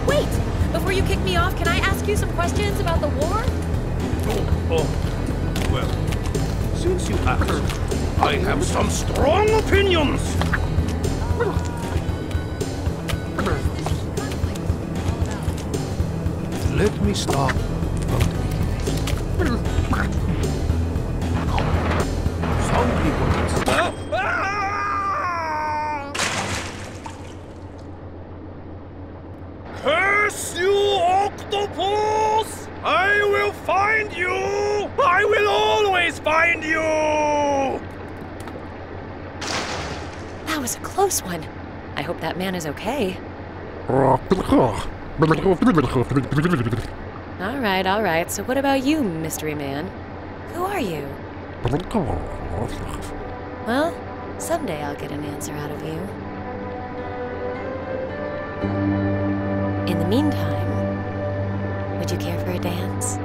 Wait! Before you kick me off, can I ask you some questions about the war? Oh, oh. Well, since you asked, I have some strong opinions! Let me stop. Curse you, octopus! I will find you! I will always find you! was a close one. I hope that man is okay. All right, all right. So what about you, mystery man? Who are you? Well, someday I'll get an answer out of you. In the meantime, would you care for a dance?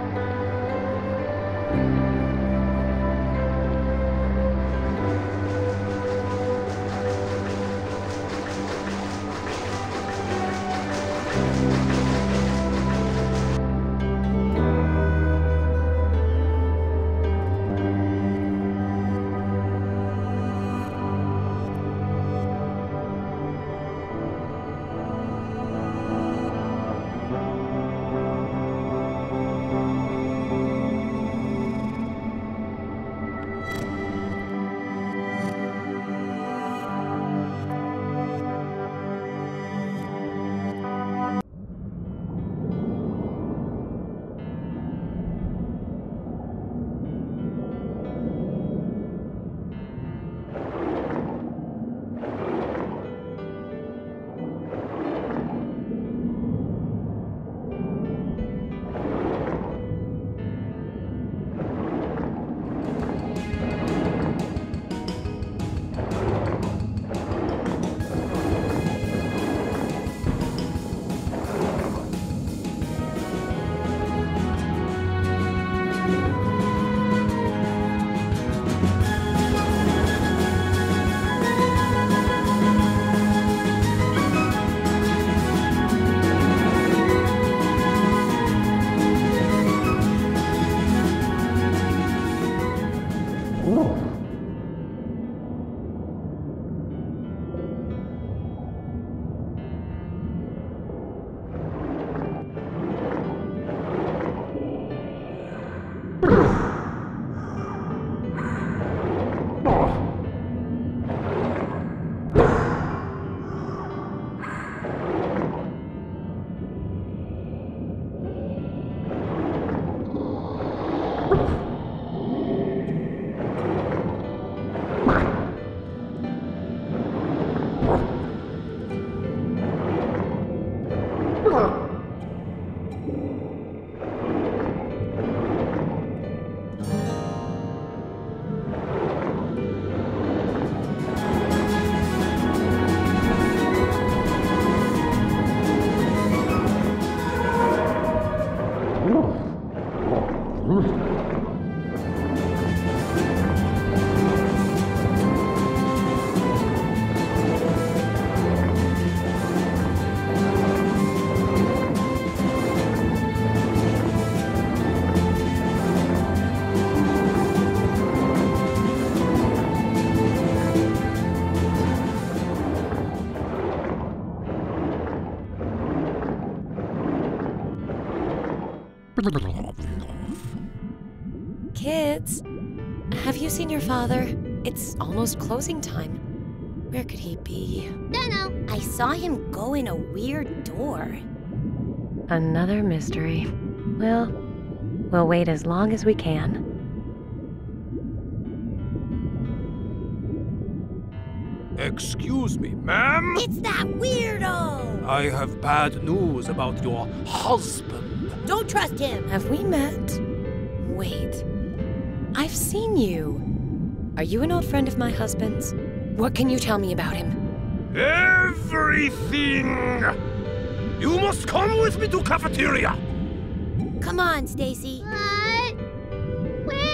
Kids, have you seen your father? It's almost closing time. Where could he be? Dunno. I saw him go in a weird door. Another mystery. Well, we'll wait as long as we can. Excuse me, ma'am? It's that weirdo! I have bad news about your husband. Don't trust him! Have we met? Wait. I've seen you. Are you an old friend of my husband's? What can you tell me about him? Everything! You must come with me to cafeteria! Come on, Stacy. What? Wait!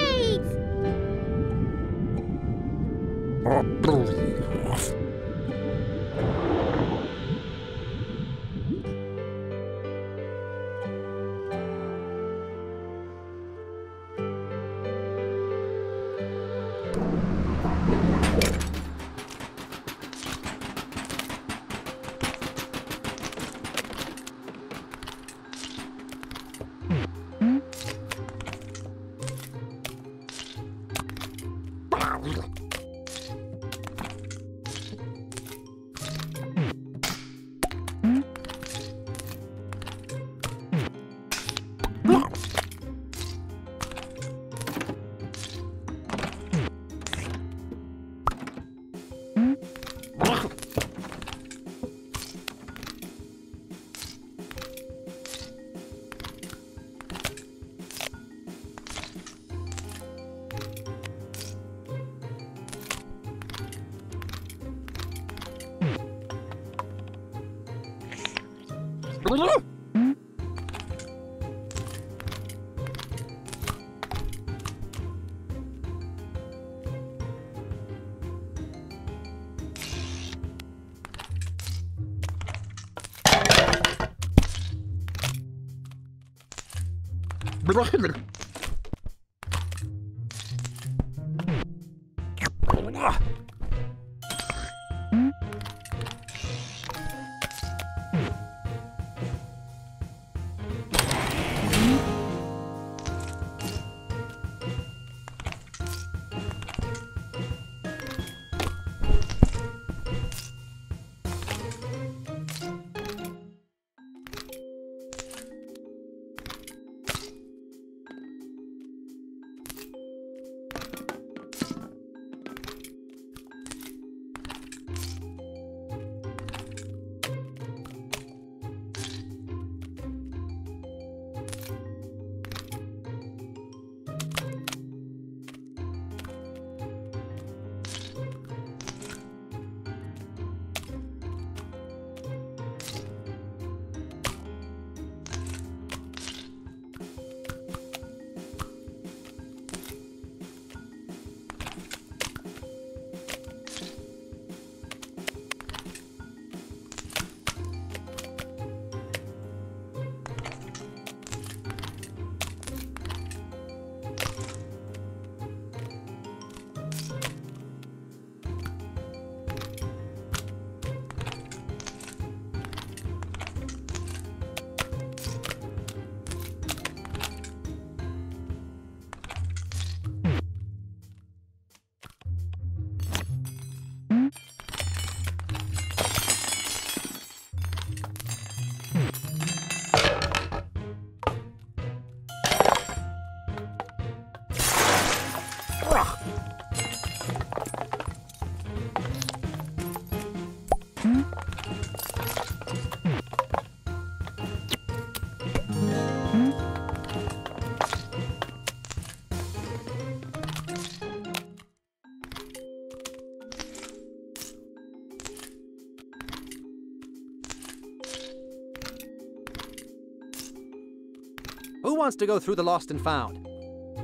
Who wants to go through the lost and found?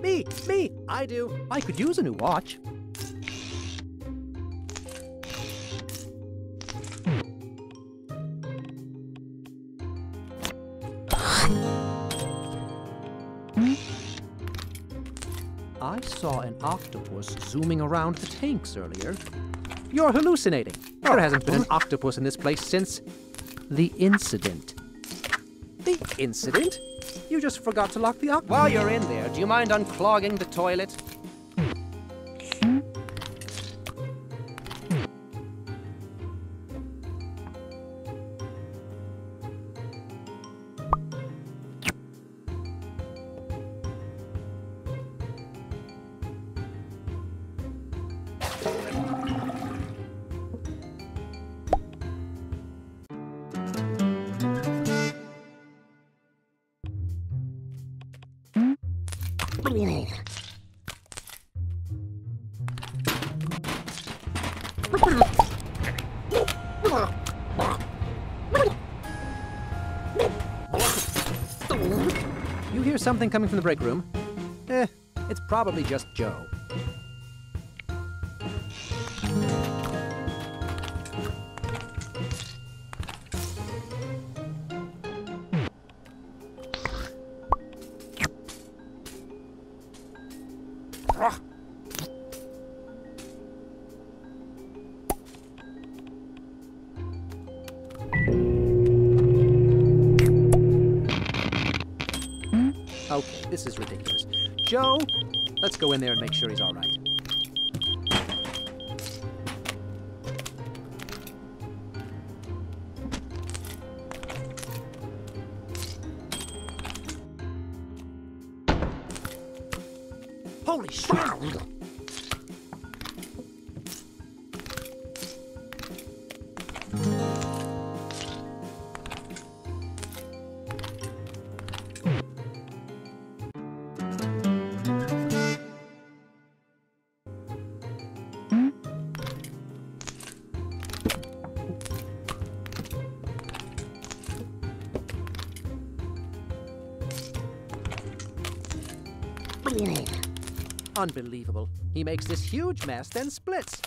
Me, me, I do. I could use a new watch. I saw an octopus zooming around the tanks earlier. You're hallucinating. There hasn't been an octopus in this place since the incident. The incident? You just forgot to lock the octopus. While you're in there, do you mind unclogging the toilet? Something coming from the break room. Eh, it's probably just Joe. This is ridiculous. Joe, let's go in there and make sure he's all right. Holy shit! millionaire. Unbelievable. He makes this huge mess, then splits.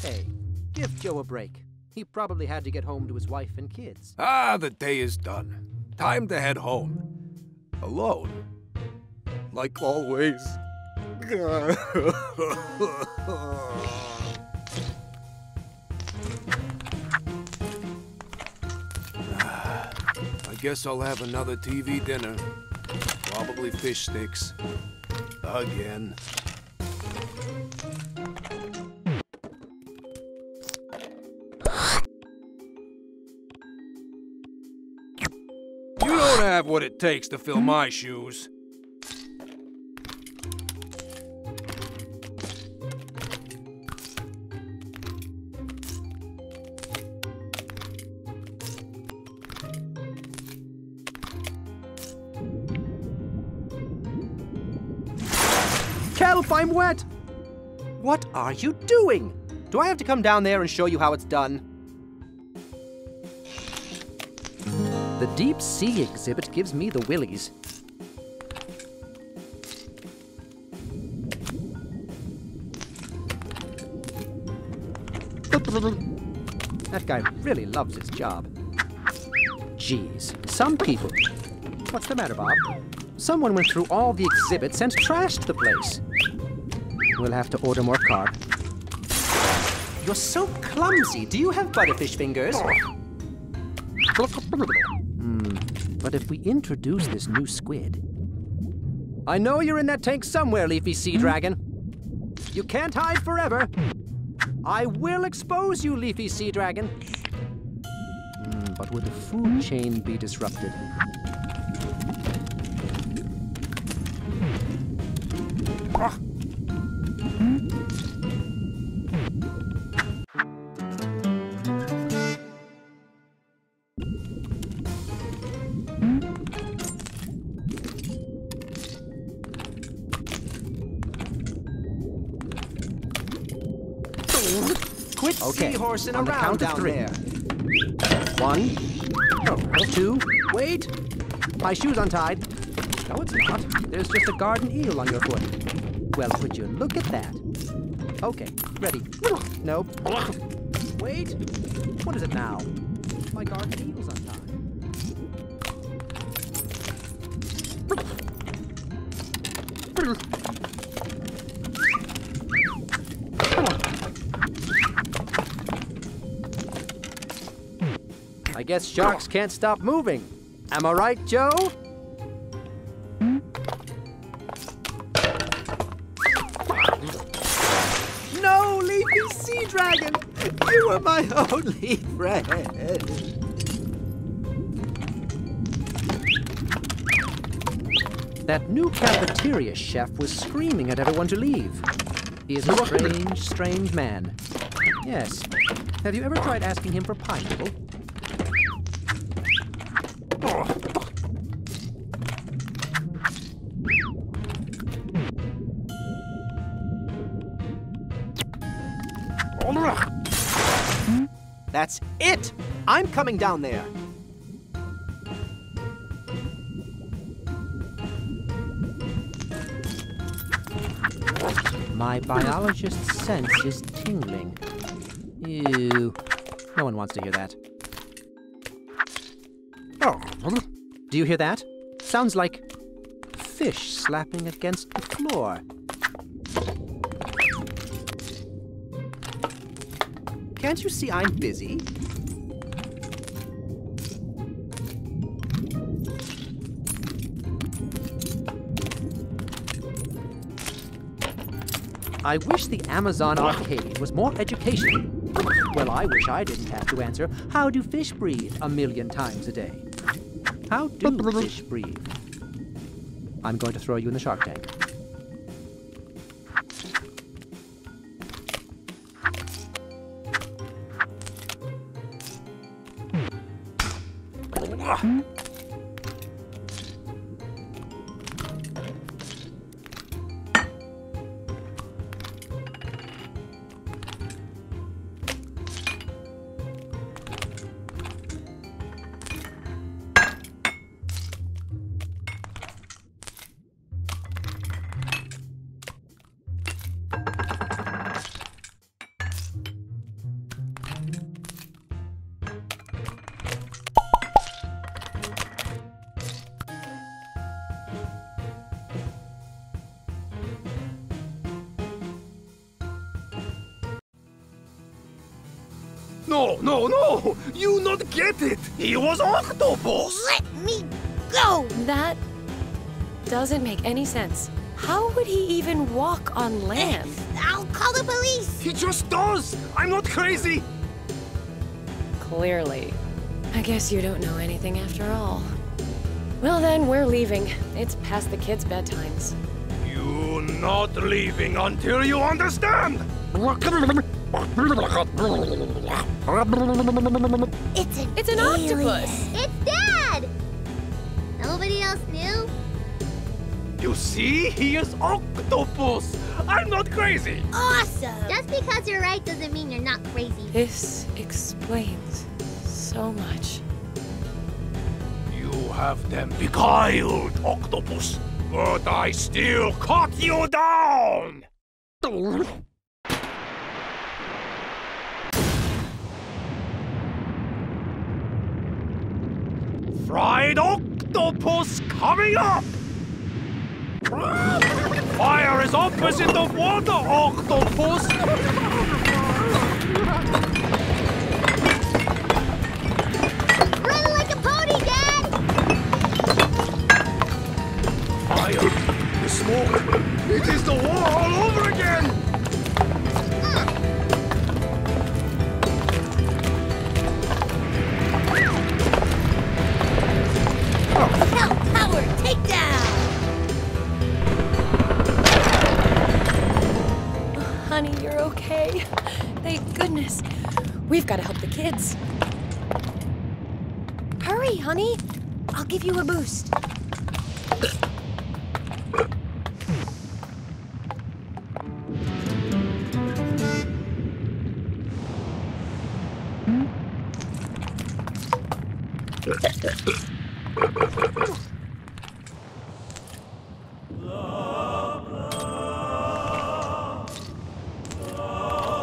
Hey, give Joe a break. He probably had to get home to his wife and kids. Ah, the day is done. Time to head home. Alone. Like always. I guess I'll have another T V dinner. Probably fish sticks. Again. You don't have what it takes to fill my shoes. I'm wet! What are you doing? Do I have to come down there and show you how it's done? The deep sea exhibit gives me the willies. That guy really loves his job. Jeez, some people... What's the matter, Bob? Someone went through all the exhibits and trashed the place. We'll have to order more carp. You're so clumsy. Do you have butterfish fingers? Mm, but if we introduce this new squid... I know you're in that tank somewhere, Leafy Sea Dragon. You can't hide forever. I will expose you, Leafy Sea Dragon. Mm, but would the food chain be disrupted? Seahorse on the count down of three. There. One, oh, two, wait. My shoe's untied. No, it's not. There's just a garden eel on your foot. Well, would you look at that? Okay, ready. Nope. Wait. What is it now? My garden eel's untied. I guess sharks can't stop moving. Am I right, Joe? No, Leafy Sea Dragon! You are my only friend. That new cafeteria chef was screaming at everyone to leave. He is a strange, strange man. Yes. Have you ever tried asking him for pineapple? That's it! I'm coming down there. My biologist's sense is tingling. Ew. No one wants to hear that. Do you hear that? Sounds like fish slapping against the floor. Can't you see I'm busy? I wish the Amazon Arcade was more educational. Well, I wish I didn't have to answer, how do fish breathe a million times a day? How do fish breathe? I'm going to throw you in the shark tank. No, no, no! You not get it! He was octopus! Let me go! That doesn't make any sense. How would he even walk on land? I'll call the police! He just does! I'm not crazy! Clearly. I guess you don't know anything after all. Well then, we're leaving. It's past the kids' bedtimes. You're not leaving until you understand! It's an, it's an octopus! It's Dad! Nobody else knew? You see? He is octopus! I'm not crazy! Awesome! Just because you're right doesn't mean you're not crazy. This explains so much. You have them beguiled, octopus. But I still cut you down! Fried octopus coming up! Fire is opposite of water, octopus! Run like a pony, Dad! Fire, the smoke, it is the war all over again! Help, power, take down! Honey, you're okay. Thank goodness. We've got to help the kids. Hurry, honey. I'll give you a boost.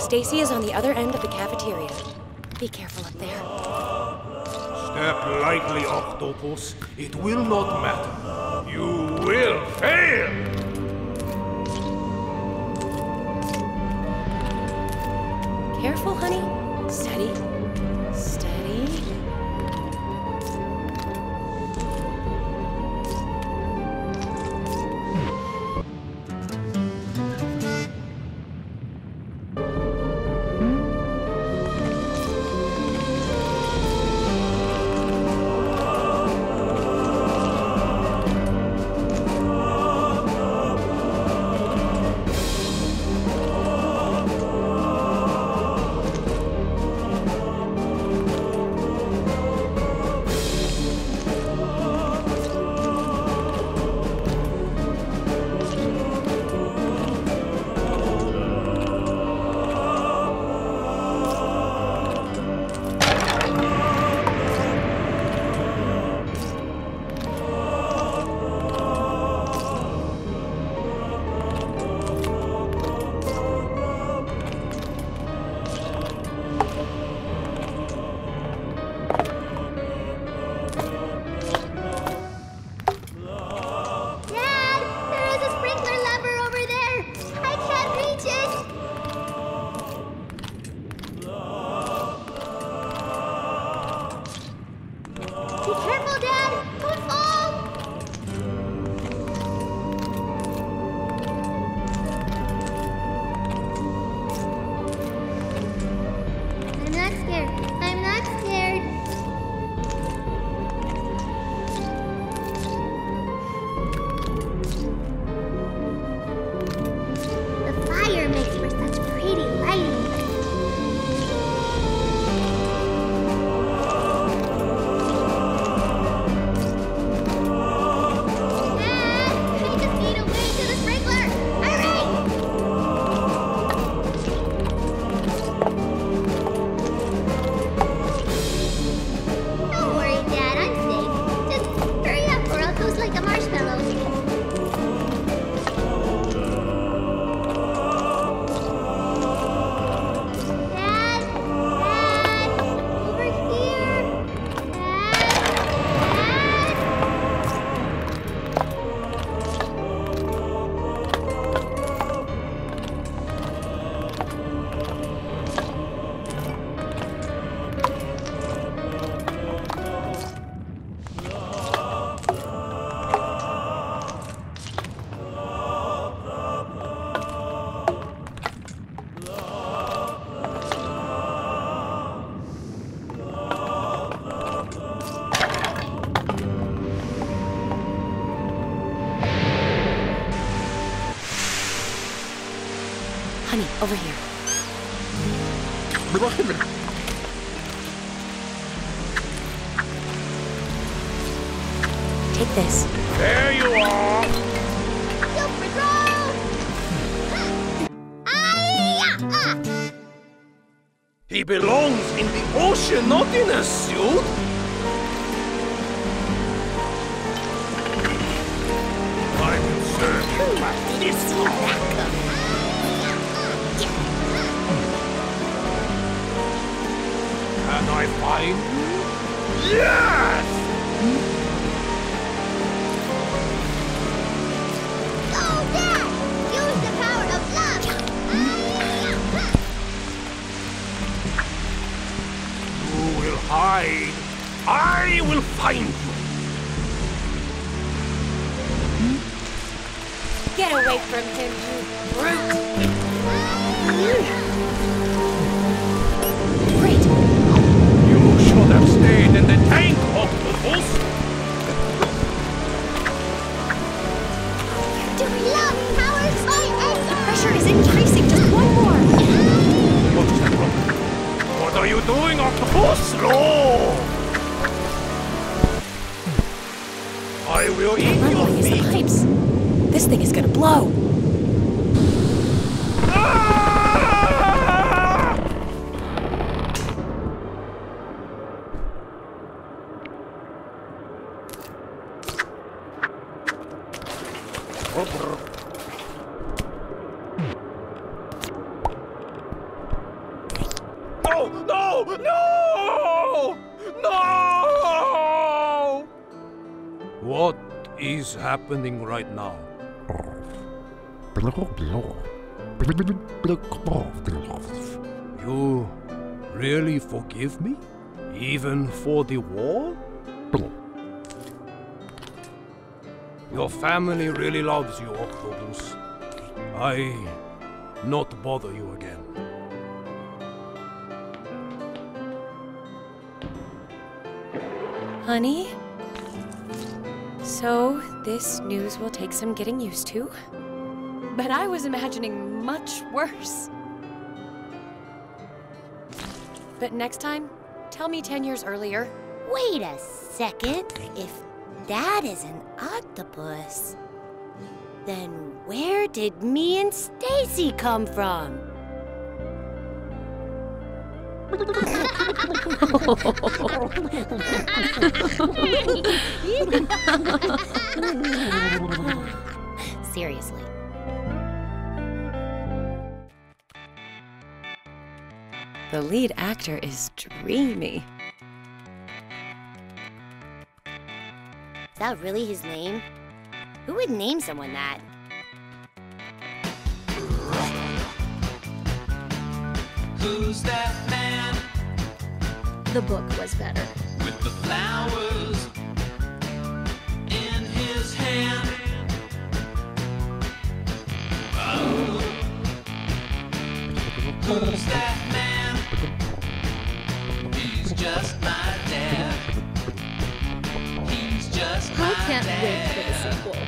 Stacy is on the other end of the cafeteria. Be careful up there. Step lightly, octopus. It will not matter. You will fail! Careful, honey. Steady. Steady. Honey, over here. Take this. There you are. Super Troll! He belongs in the ocean, not in a suit. I will serve you this one. Can I find you? Yes! Go back! Use the power of love! You will hide. I will find you. Get away from him, you brute! Great! Have stayed in the tank, octopus! Do we love powers by Edgar? The pressure is increasing, just one more! What are you doing, octopus? Slow! I will eat your feet! Run away, use the pipes! This thing is gonna blow! Happening right now. You really forgive me? Even for the war? Your family really loves you, Octopus. I not bother you again. Honey? So, this news will take some getting used to, but I was imagining much worse. But next time, tell me ten years earlier. Wait a second. If that is an octopus, then where did me and Stacy come from? Seriously. The lead actor is dreamy. Is that really his name? Who would name someone that? Who's that man? The book was better. With the flowers in his hand. Oh, who's that man? He's just my dad. He's just my dad. I can't wait for the sequel.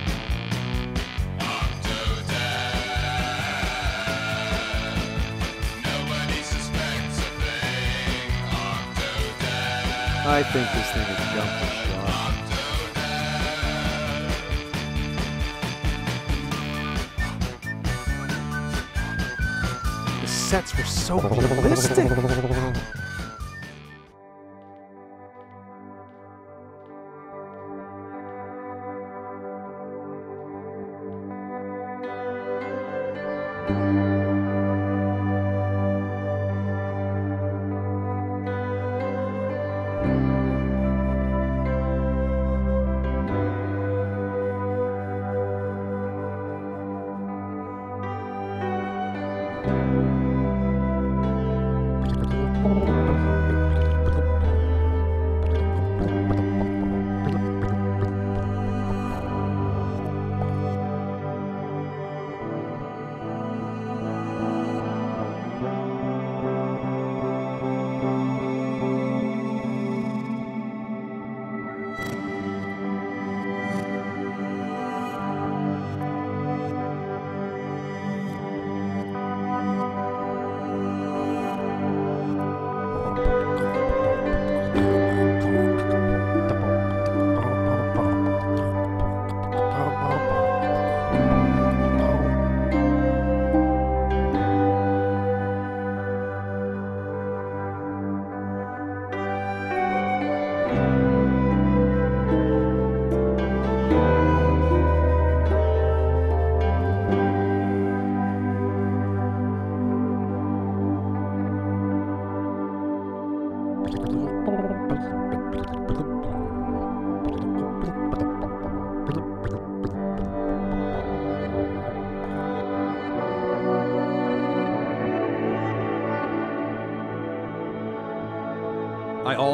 I think this thing is jump the shot. The sets were so realistic.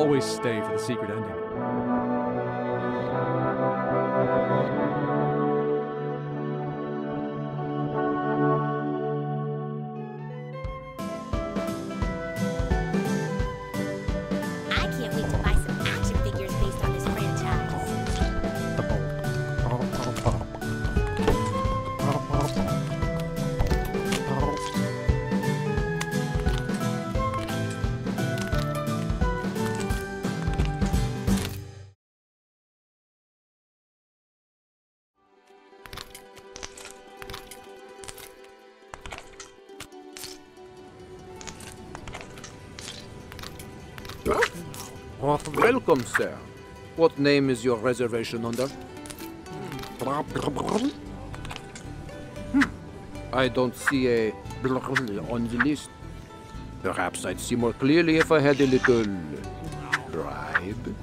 always stay for the secret ending. Welcome, sir. What name is your reservation under? Hmm. I don't see a on the list. Perhaps I'd see more clearly if I had a little bribe.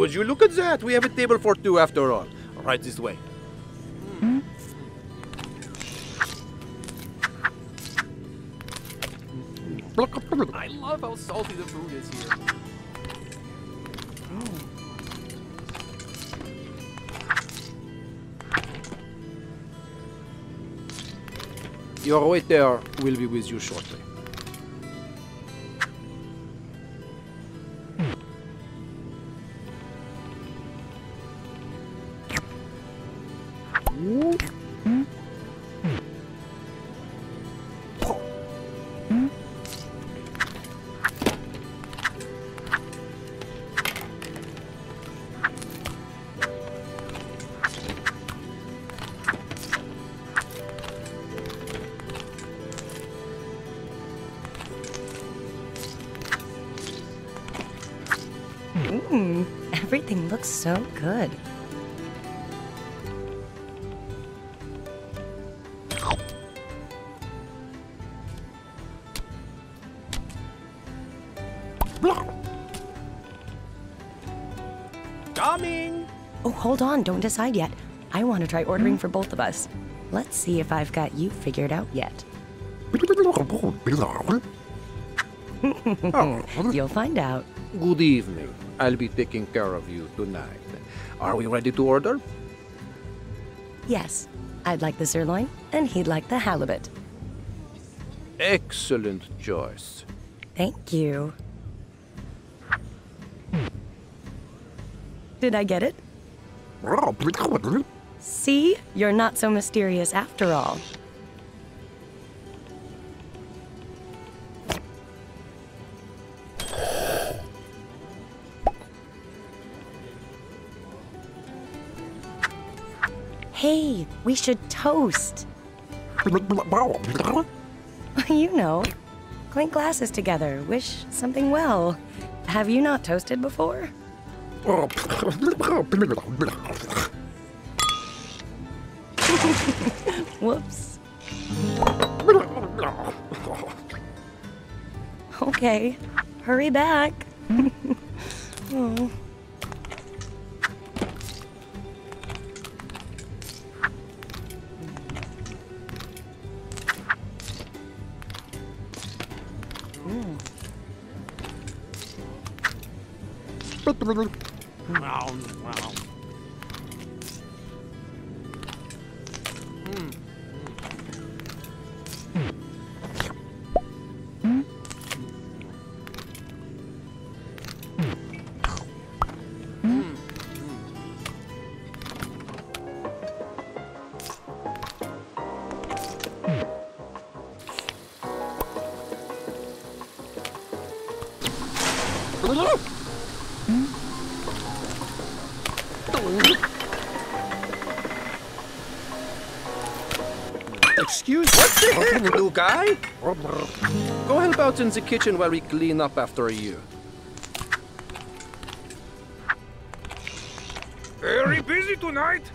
Would you look at that? We have a table for two after all. Right this way. Mm. I love how salty the food is here. Mm. Your waiter will be with you shortly. Everything looks so good. Coming! Oh, hold on, don't decide yet. I want to try ordering for both of us. Let's see if I've got you figured out yet. You'll find out. Good evening. I'll be taking care of you tonight. Are we ready to order? Yes. I'd like the sirloin, and he'd like the halibut. Excellent choice. Thank you. Did I get it? See? You're not so mysterious after all. Hey, we should toast. You know, clink glasses together, wish something well. Have you not toasted before? Whoops. Okay, hurry back. Oh. Wow, wow. Excuse me? What the heck, little guy? Go help out in the kitchen while we clean up after you. Very busy tonight.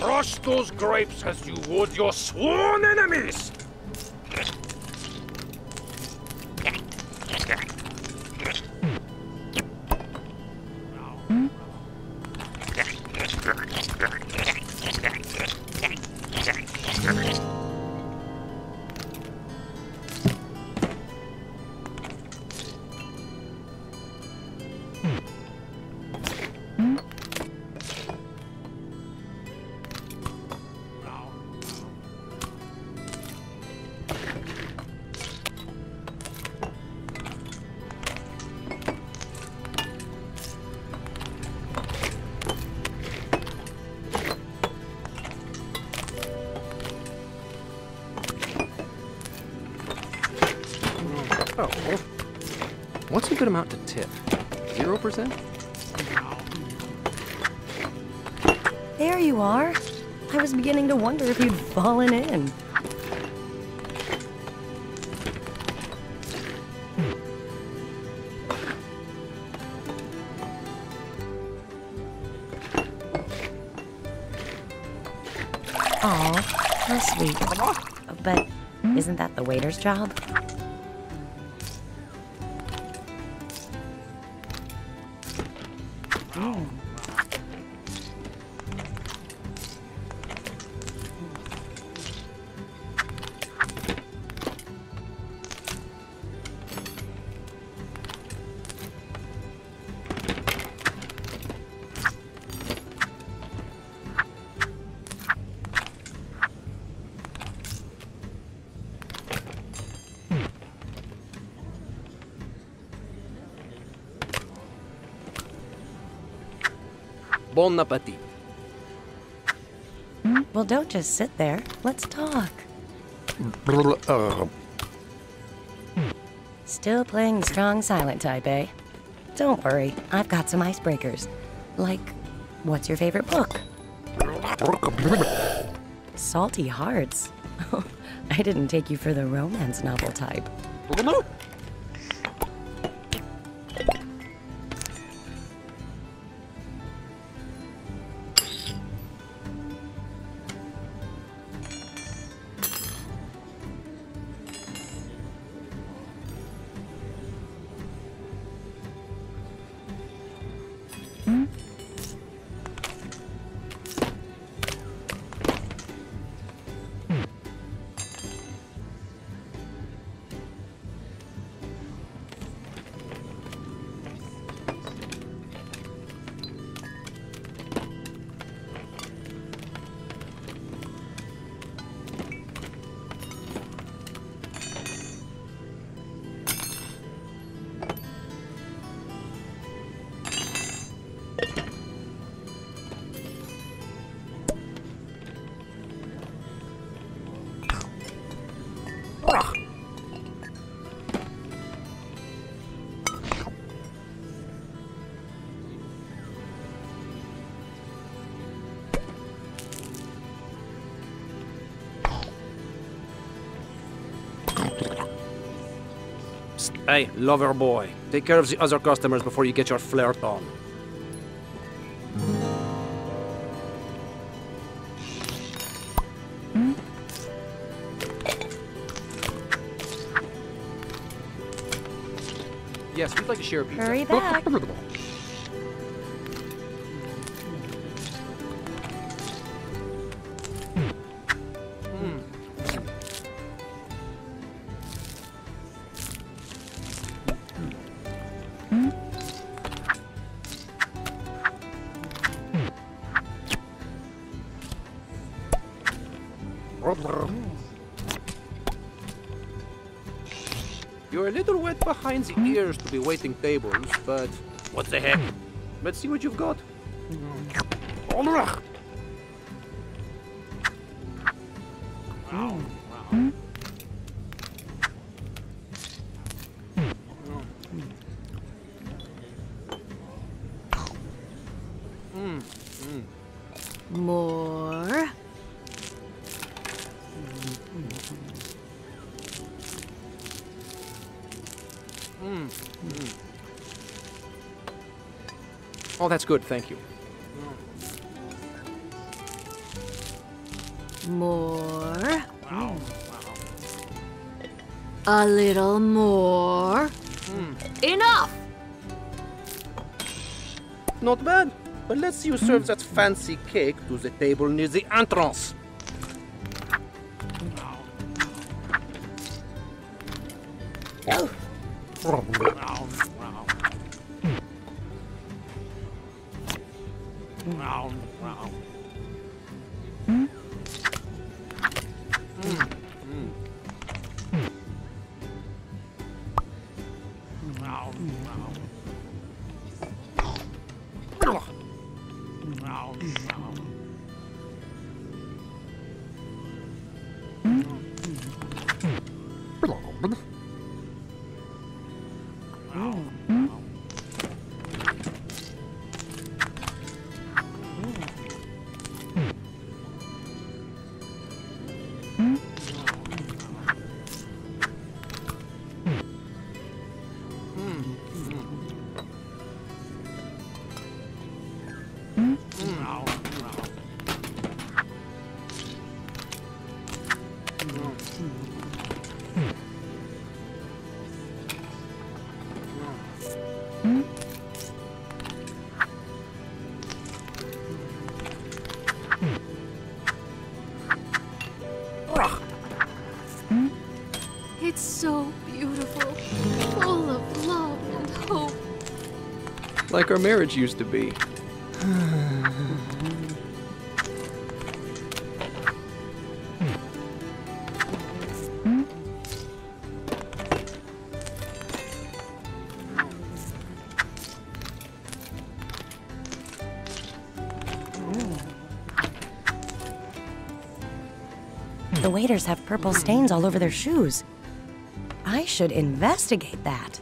Crush those grapes as you would your sworn enemies! Oh, what's a good amount to tip? Zero percent? There you are. I was beginning to wonder if you'd fallen in. Aw, how sweet. But isn't that the waiter's job? Bon appetit. Well, don't just sit there. Let's talk. Still playing the strong silent type, eh? Don't worry, I've got some icebreakers. Like, what's your favorite book? Salty Hearts. I didn't take you for the romance novel type. Hey, lover boy, take care of the other customers before you get your flirt on. Yes, we'd like to share a pizza. Hurry back. You're a little wet behind the ears to be waiting tables, but what the heck? Let's see what you've got. More. Mm. Mm. Oh, that's good, thank you. More. Wow. A little more. Mm. Enough! Not bad, but let's see you serve mm. that fancy cake to the table near the entrance. Oh. Like our marriage used to be. The waiters have purple stains all over their shoes. I should investigate that.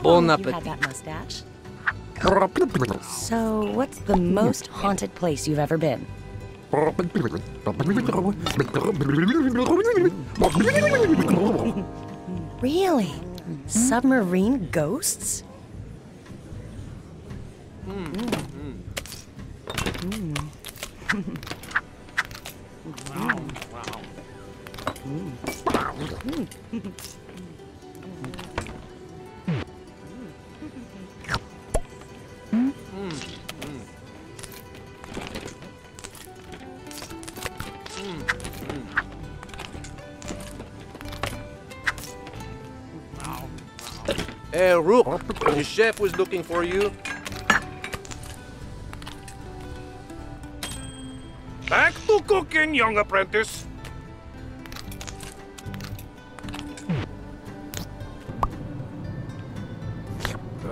Bon appétit. You had that mustache. So, what's the most haunted place you've ever been? Really? Submarine ghosts? Hey, Rook, the chef was looking for you. Back to cooking, young apprentice.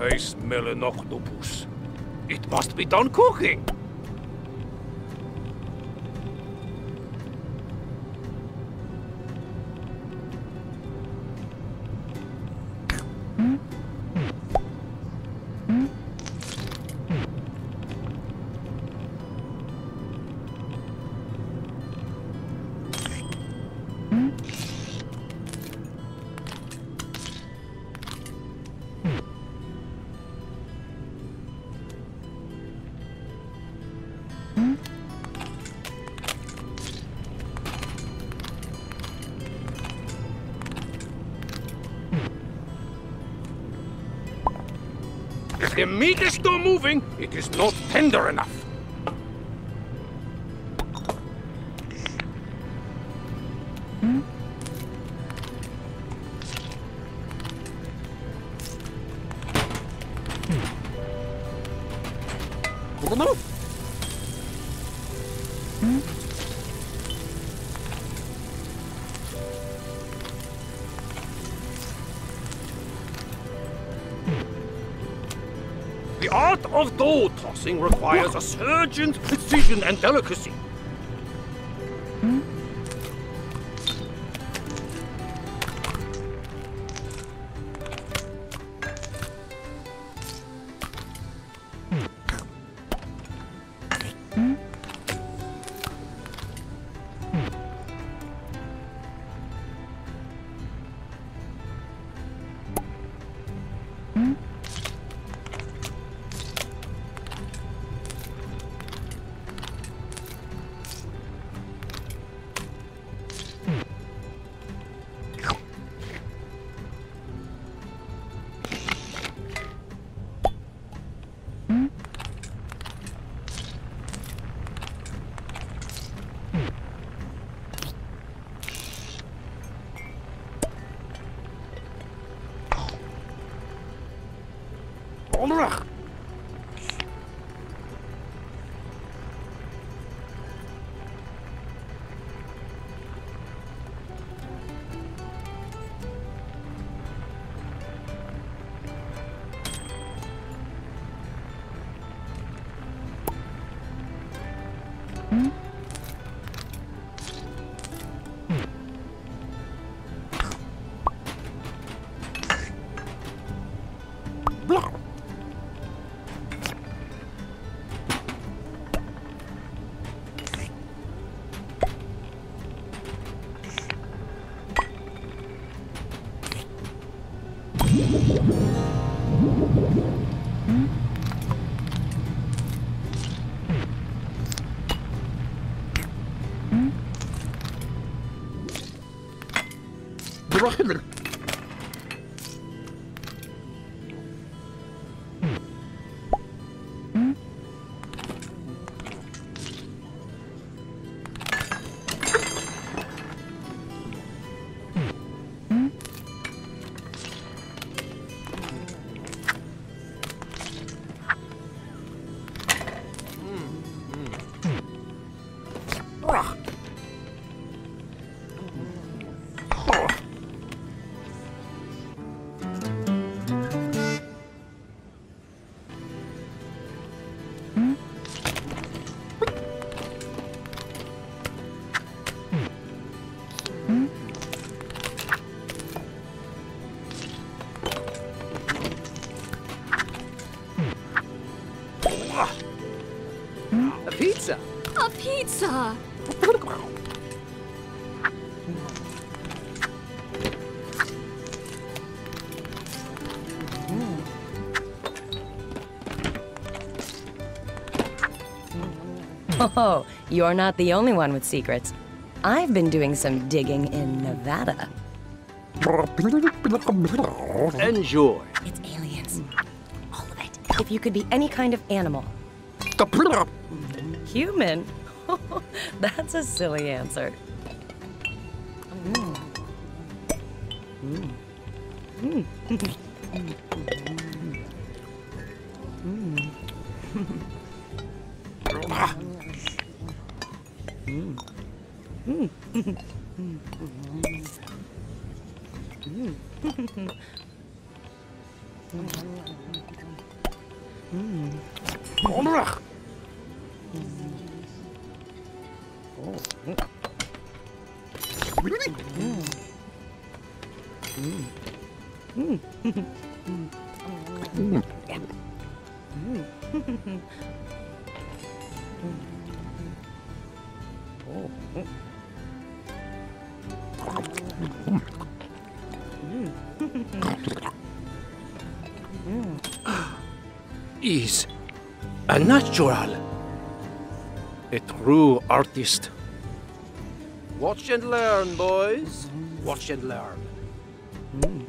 I smell an octopus. It must be done cooking. The meat is still moving. It is not tender enough. Hmm? Hmm. although tossing requires a surgeon's precision and delicacy. Hmm? Brother. Pizza! Oh, you're not the only one with secrets. I've been doing some digging in Nevada. Enjoy. It's aliens. All of it. If you could be any kind of animal. Human? That's a silly answer. Mm. Mm. Mm. Mm. Mm. Mm. Mm. Mm. Is a natural, a true artist. Watch and learn, boys. Watch and learn. Mm-hmm.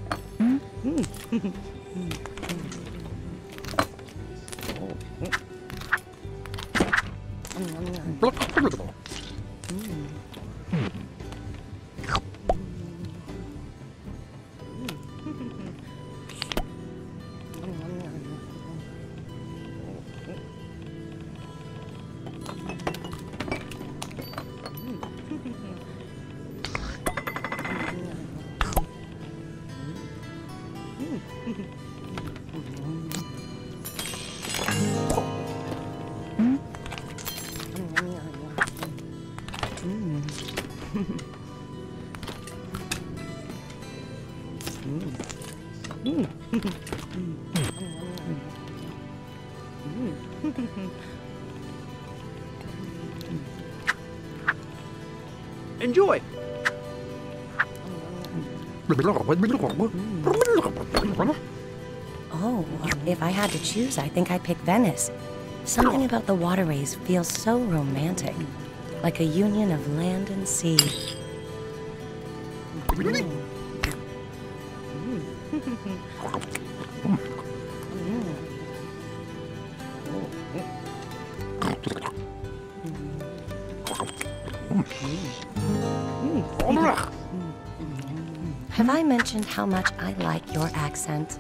Enjoy. Oh, if I had to choose, I think I'd pick Venice. Something about the waterways feels so romantic, like a union of land and sea. Have I mentioned how much I like your accent?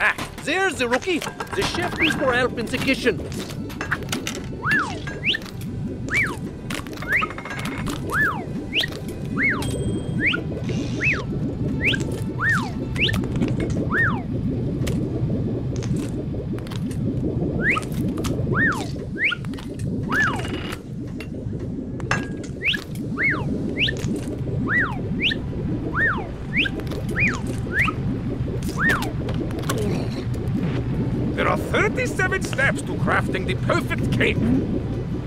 Ah, there's the rookie. The chef is for help in the kitchen. Crafting the perfect cake.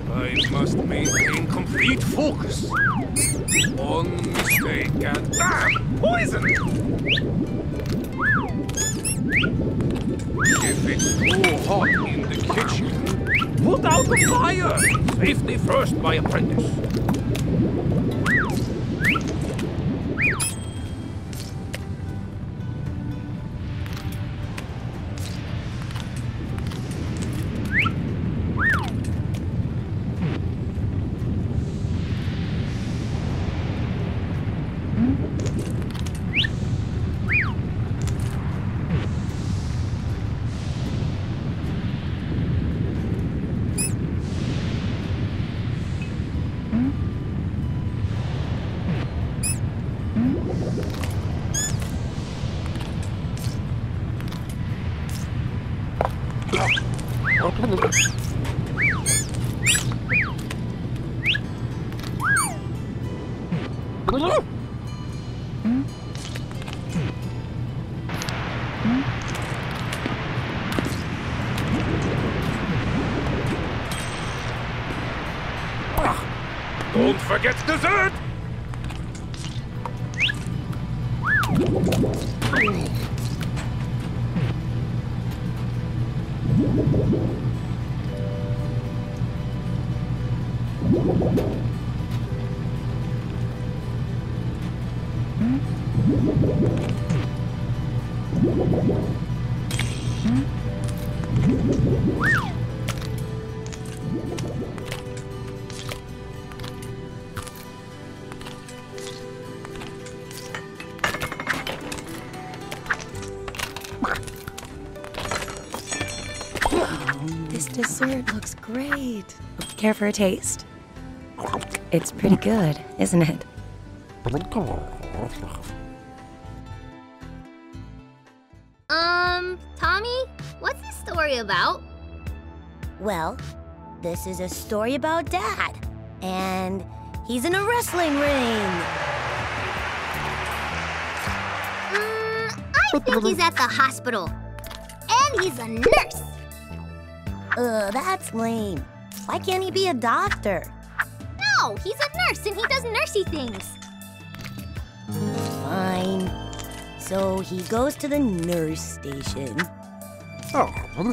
I must maintain complete focus. One mistake and damn poison! If it's too hot in the kitchen, put out the fire! Safety first, my apprentice. Forget dessert! Dessert looks great. Care for a taste? It's pretty good, isn't it? Um, Tommy, what's this story about? Well, this is a story about Dad, and he's in a wrestling ring. Mm, I think he's at the hospital, and he's a nurse. Ugh, that's lame. Why can't he be a doctor? No, he's a nurse and he does nursey things. Fine. So he goes to the nurse station. Oh. Hmm?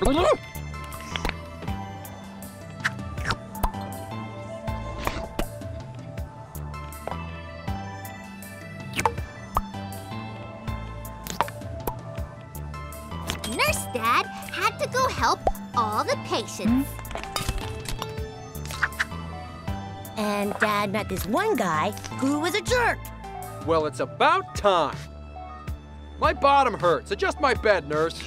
Nurse Dad had to go help all the patients. And Dad met this one guy who was a jerk. Well, it's about time. My bottom hurts. Adjust my bed, nurse.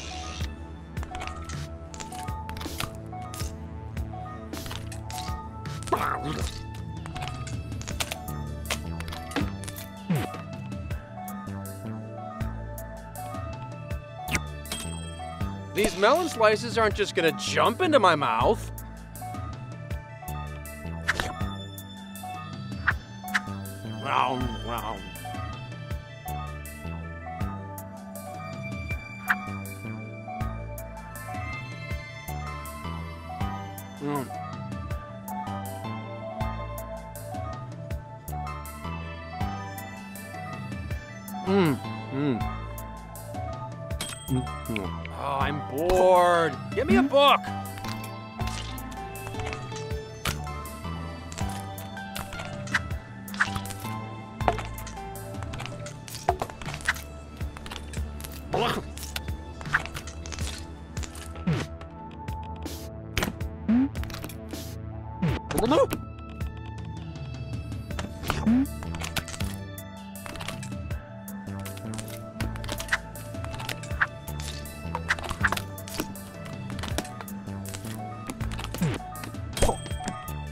These melon slices aren't just gonna jump into my mouth. Wow, wow. Mm. Mm. Mm. Mm. Oh, I'm bored. Give me a book.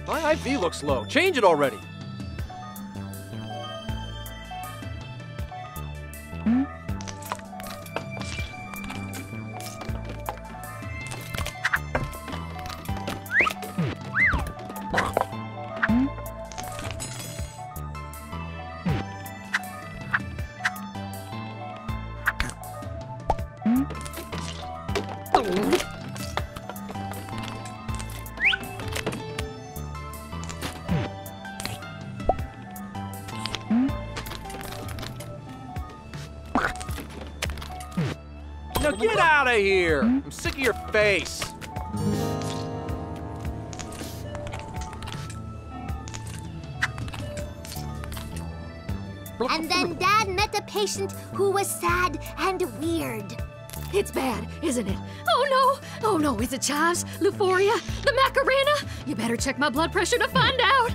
My I V looks low. Change it already. Hmm? Get out of here! I'm sick of your face. And then Dad met a patient who was sad and weird. It's bad, isn't it? Oh no! Oh no, is it Chaves, Luforia, the Macarena? You better check my blood pressure to find out.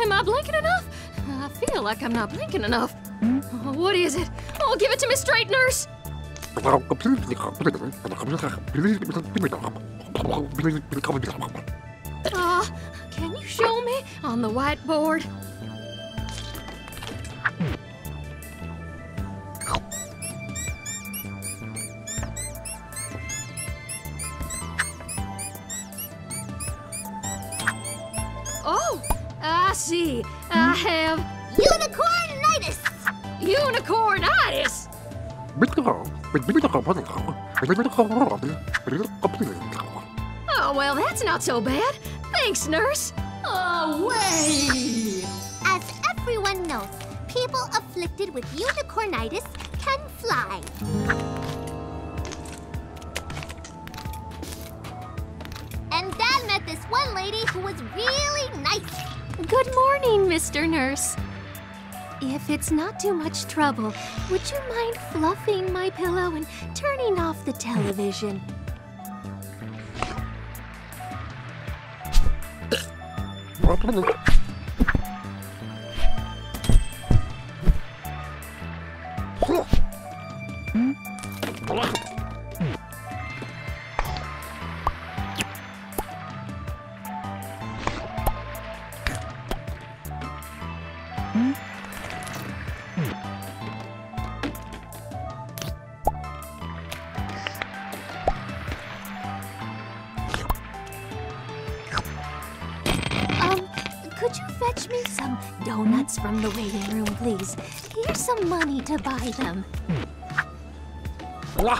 Am I blinking enough? I feel like I'm not blinking enough. Oh, what is it? Oh, give it to me straight, nurse. Uh, can you show me on the whiteboard? Oh, I see. I have unicornitis. Unicornitis. Oh, well, that's not so bad. Thanks, nurse. Away! As everyone knows, people afflicted with unicornitis can fly. And Dad met this one lady who was really nice. Good morning, Mister Nurse. If it's not too much trouble, would you mind fluffing my pillow and turning off the television? Um, could you fetch me some donuts from the waiting room, please? Here's some money to buy them. Blah.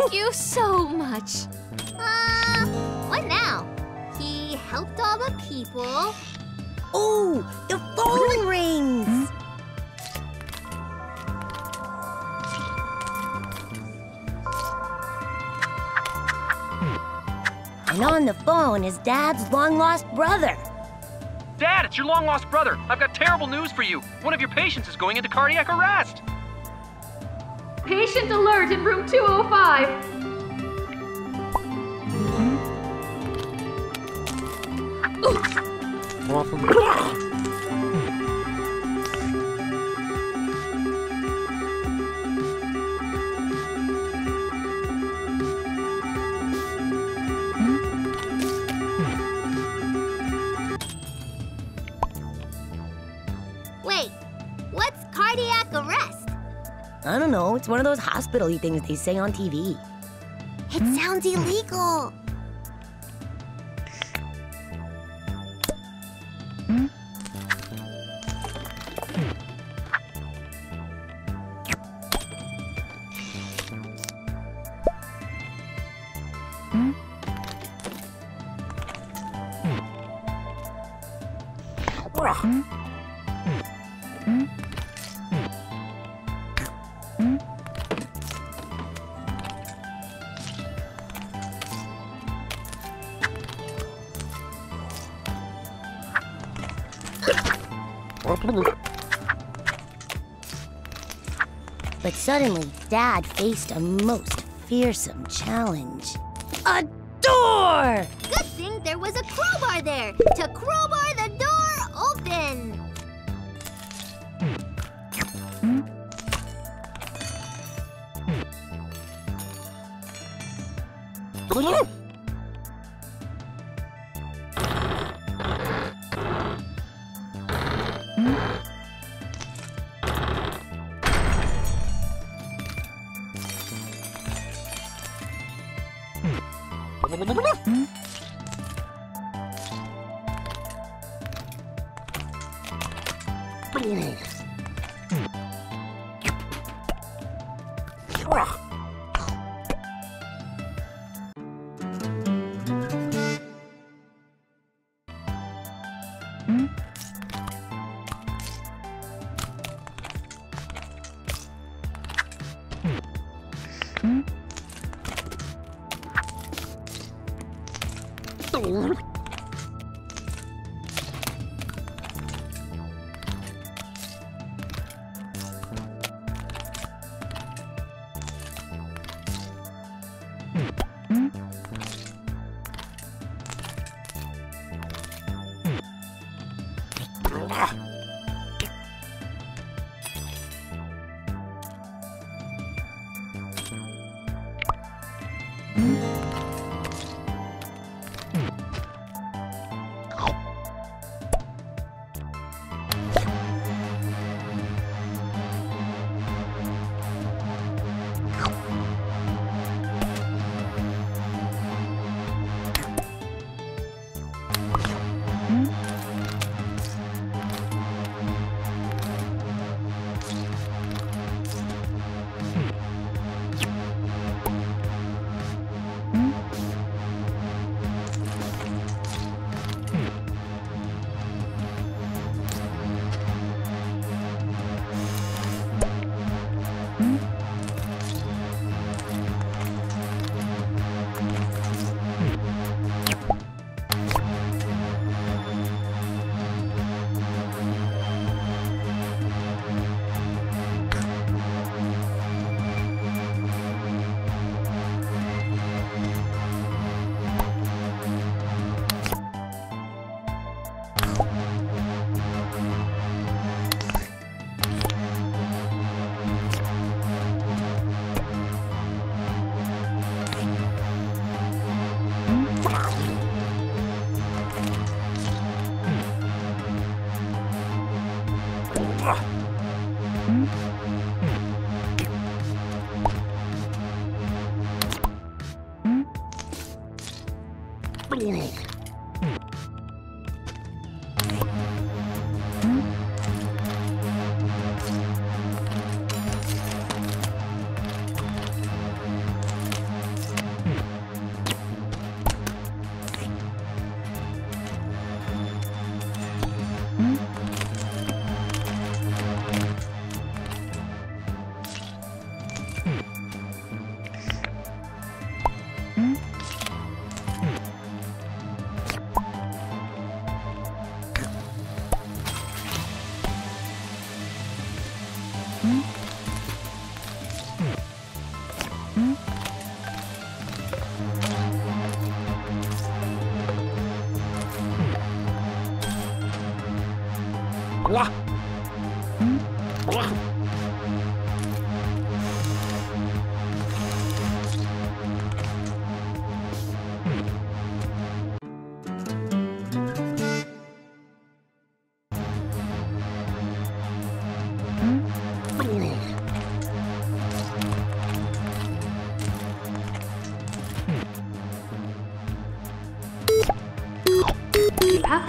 Thank you so much. Uh, what now? He helped all the people. Oh, the phone rings! And on the phone is Dad's long-lost brother. Dad, it's your long-lost brother. I've got terrible news for you. One of your patients is going into cardiac arrest. Patient alert in room two oh five. Wait, what's cardiac arrest? I don't know, it's one of those hospital-y things they say on T V. It sounds illegal. But suddenly, Dad faced a most fearsome challenge. A door! Good thing there was a crowbar there to crowbar the door open! Hmm?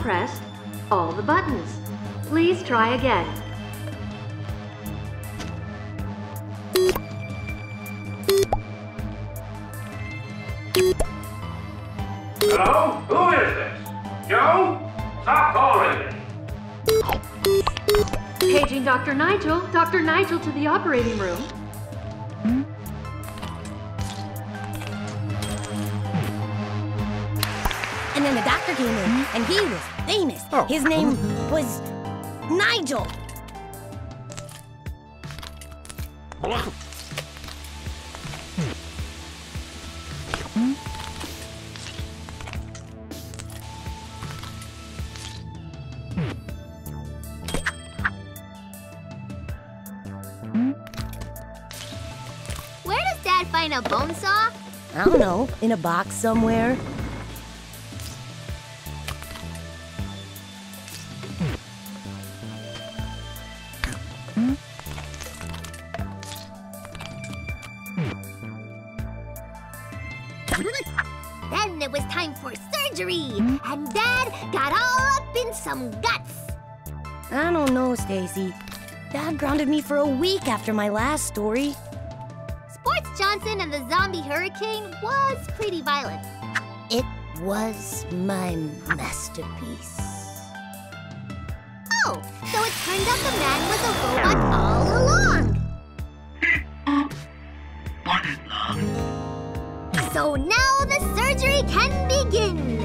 Pressed all the buttons. Please try again. Hello? Who is this? Joe? Stop calling me. Paging Doctor Nigel. Doctor Nigel to the operating room. And then the doctor came in, and he was famous. Oh. His name was Nigel. Where does Dad find a bone saw? I don't know, in a box somewhere. Daisy. Dad grounded me for a week after my last story. Sports Johnson and the zombie hurricane was pretty violent. It was my masterpiece. Oh, so it turned out the man was a robot all along. What in love? So now the surgery can begin.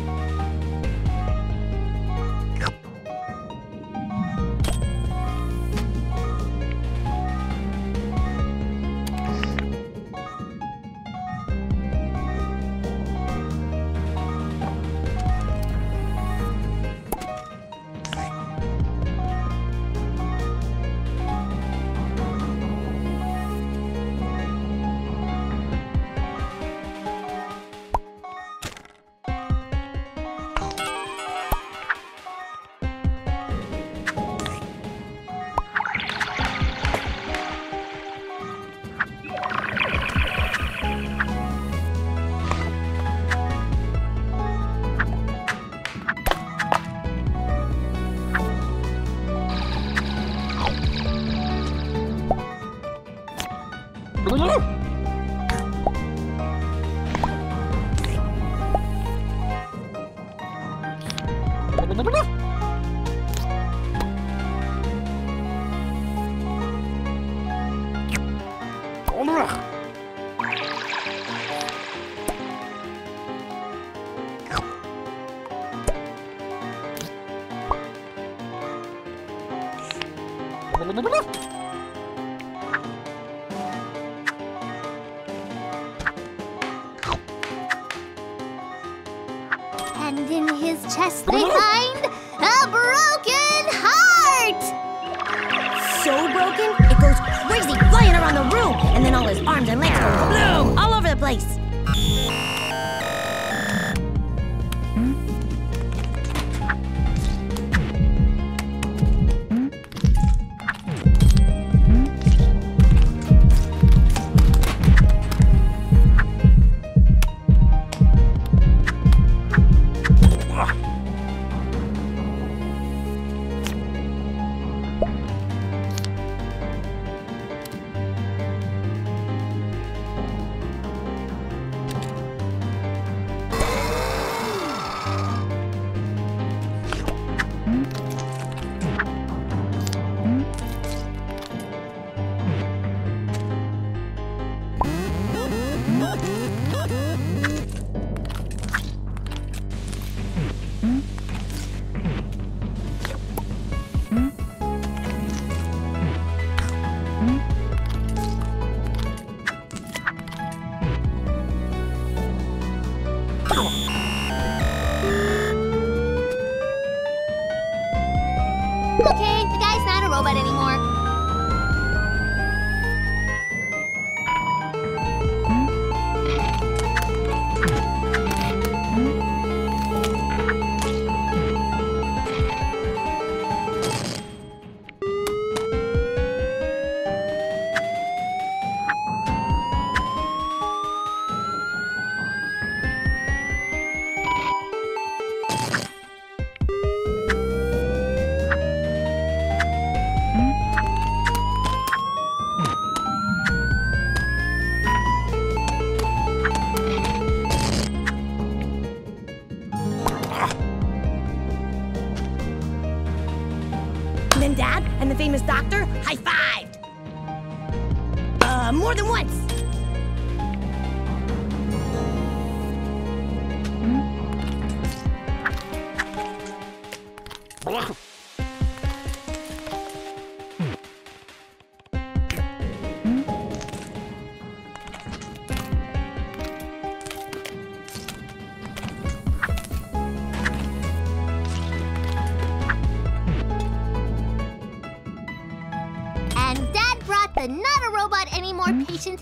And in his chest they find a broken heart! So broken, it goes crazy flying around the room! And then all his arms and legs go boom! All over the place! robot anymore.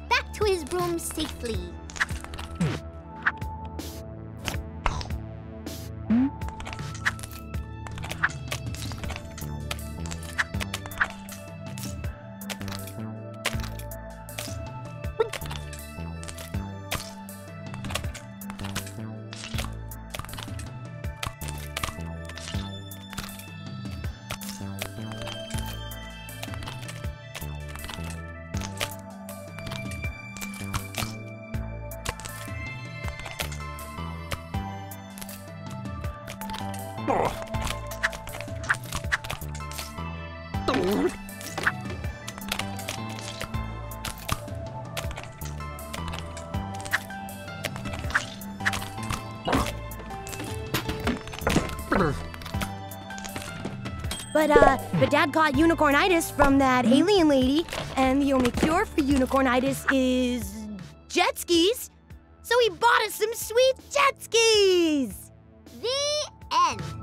Back to his room safely. But, uh, but Dad got unicornitis from that alien lady, and the only cure for unicornitis is jet skis. So he bought us some sweet jet skis! The end.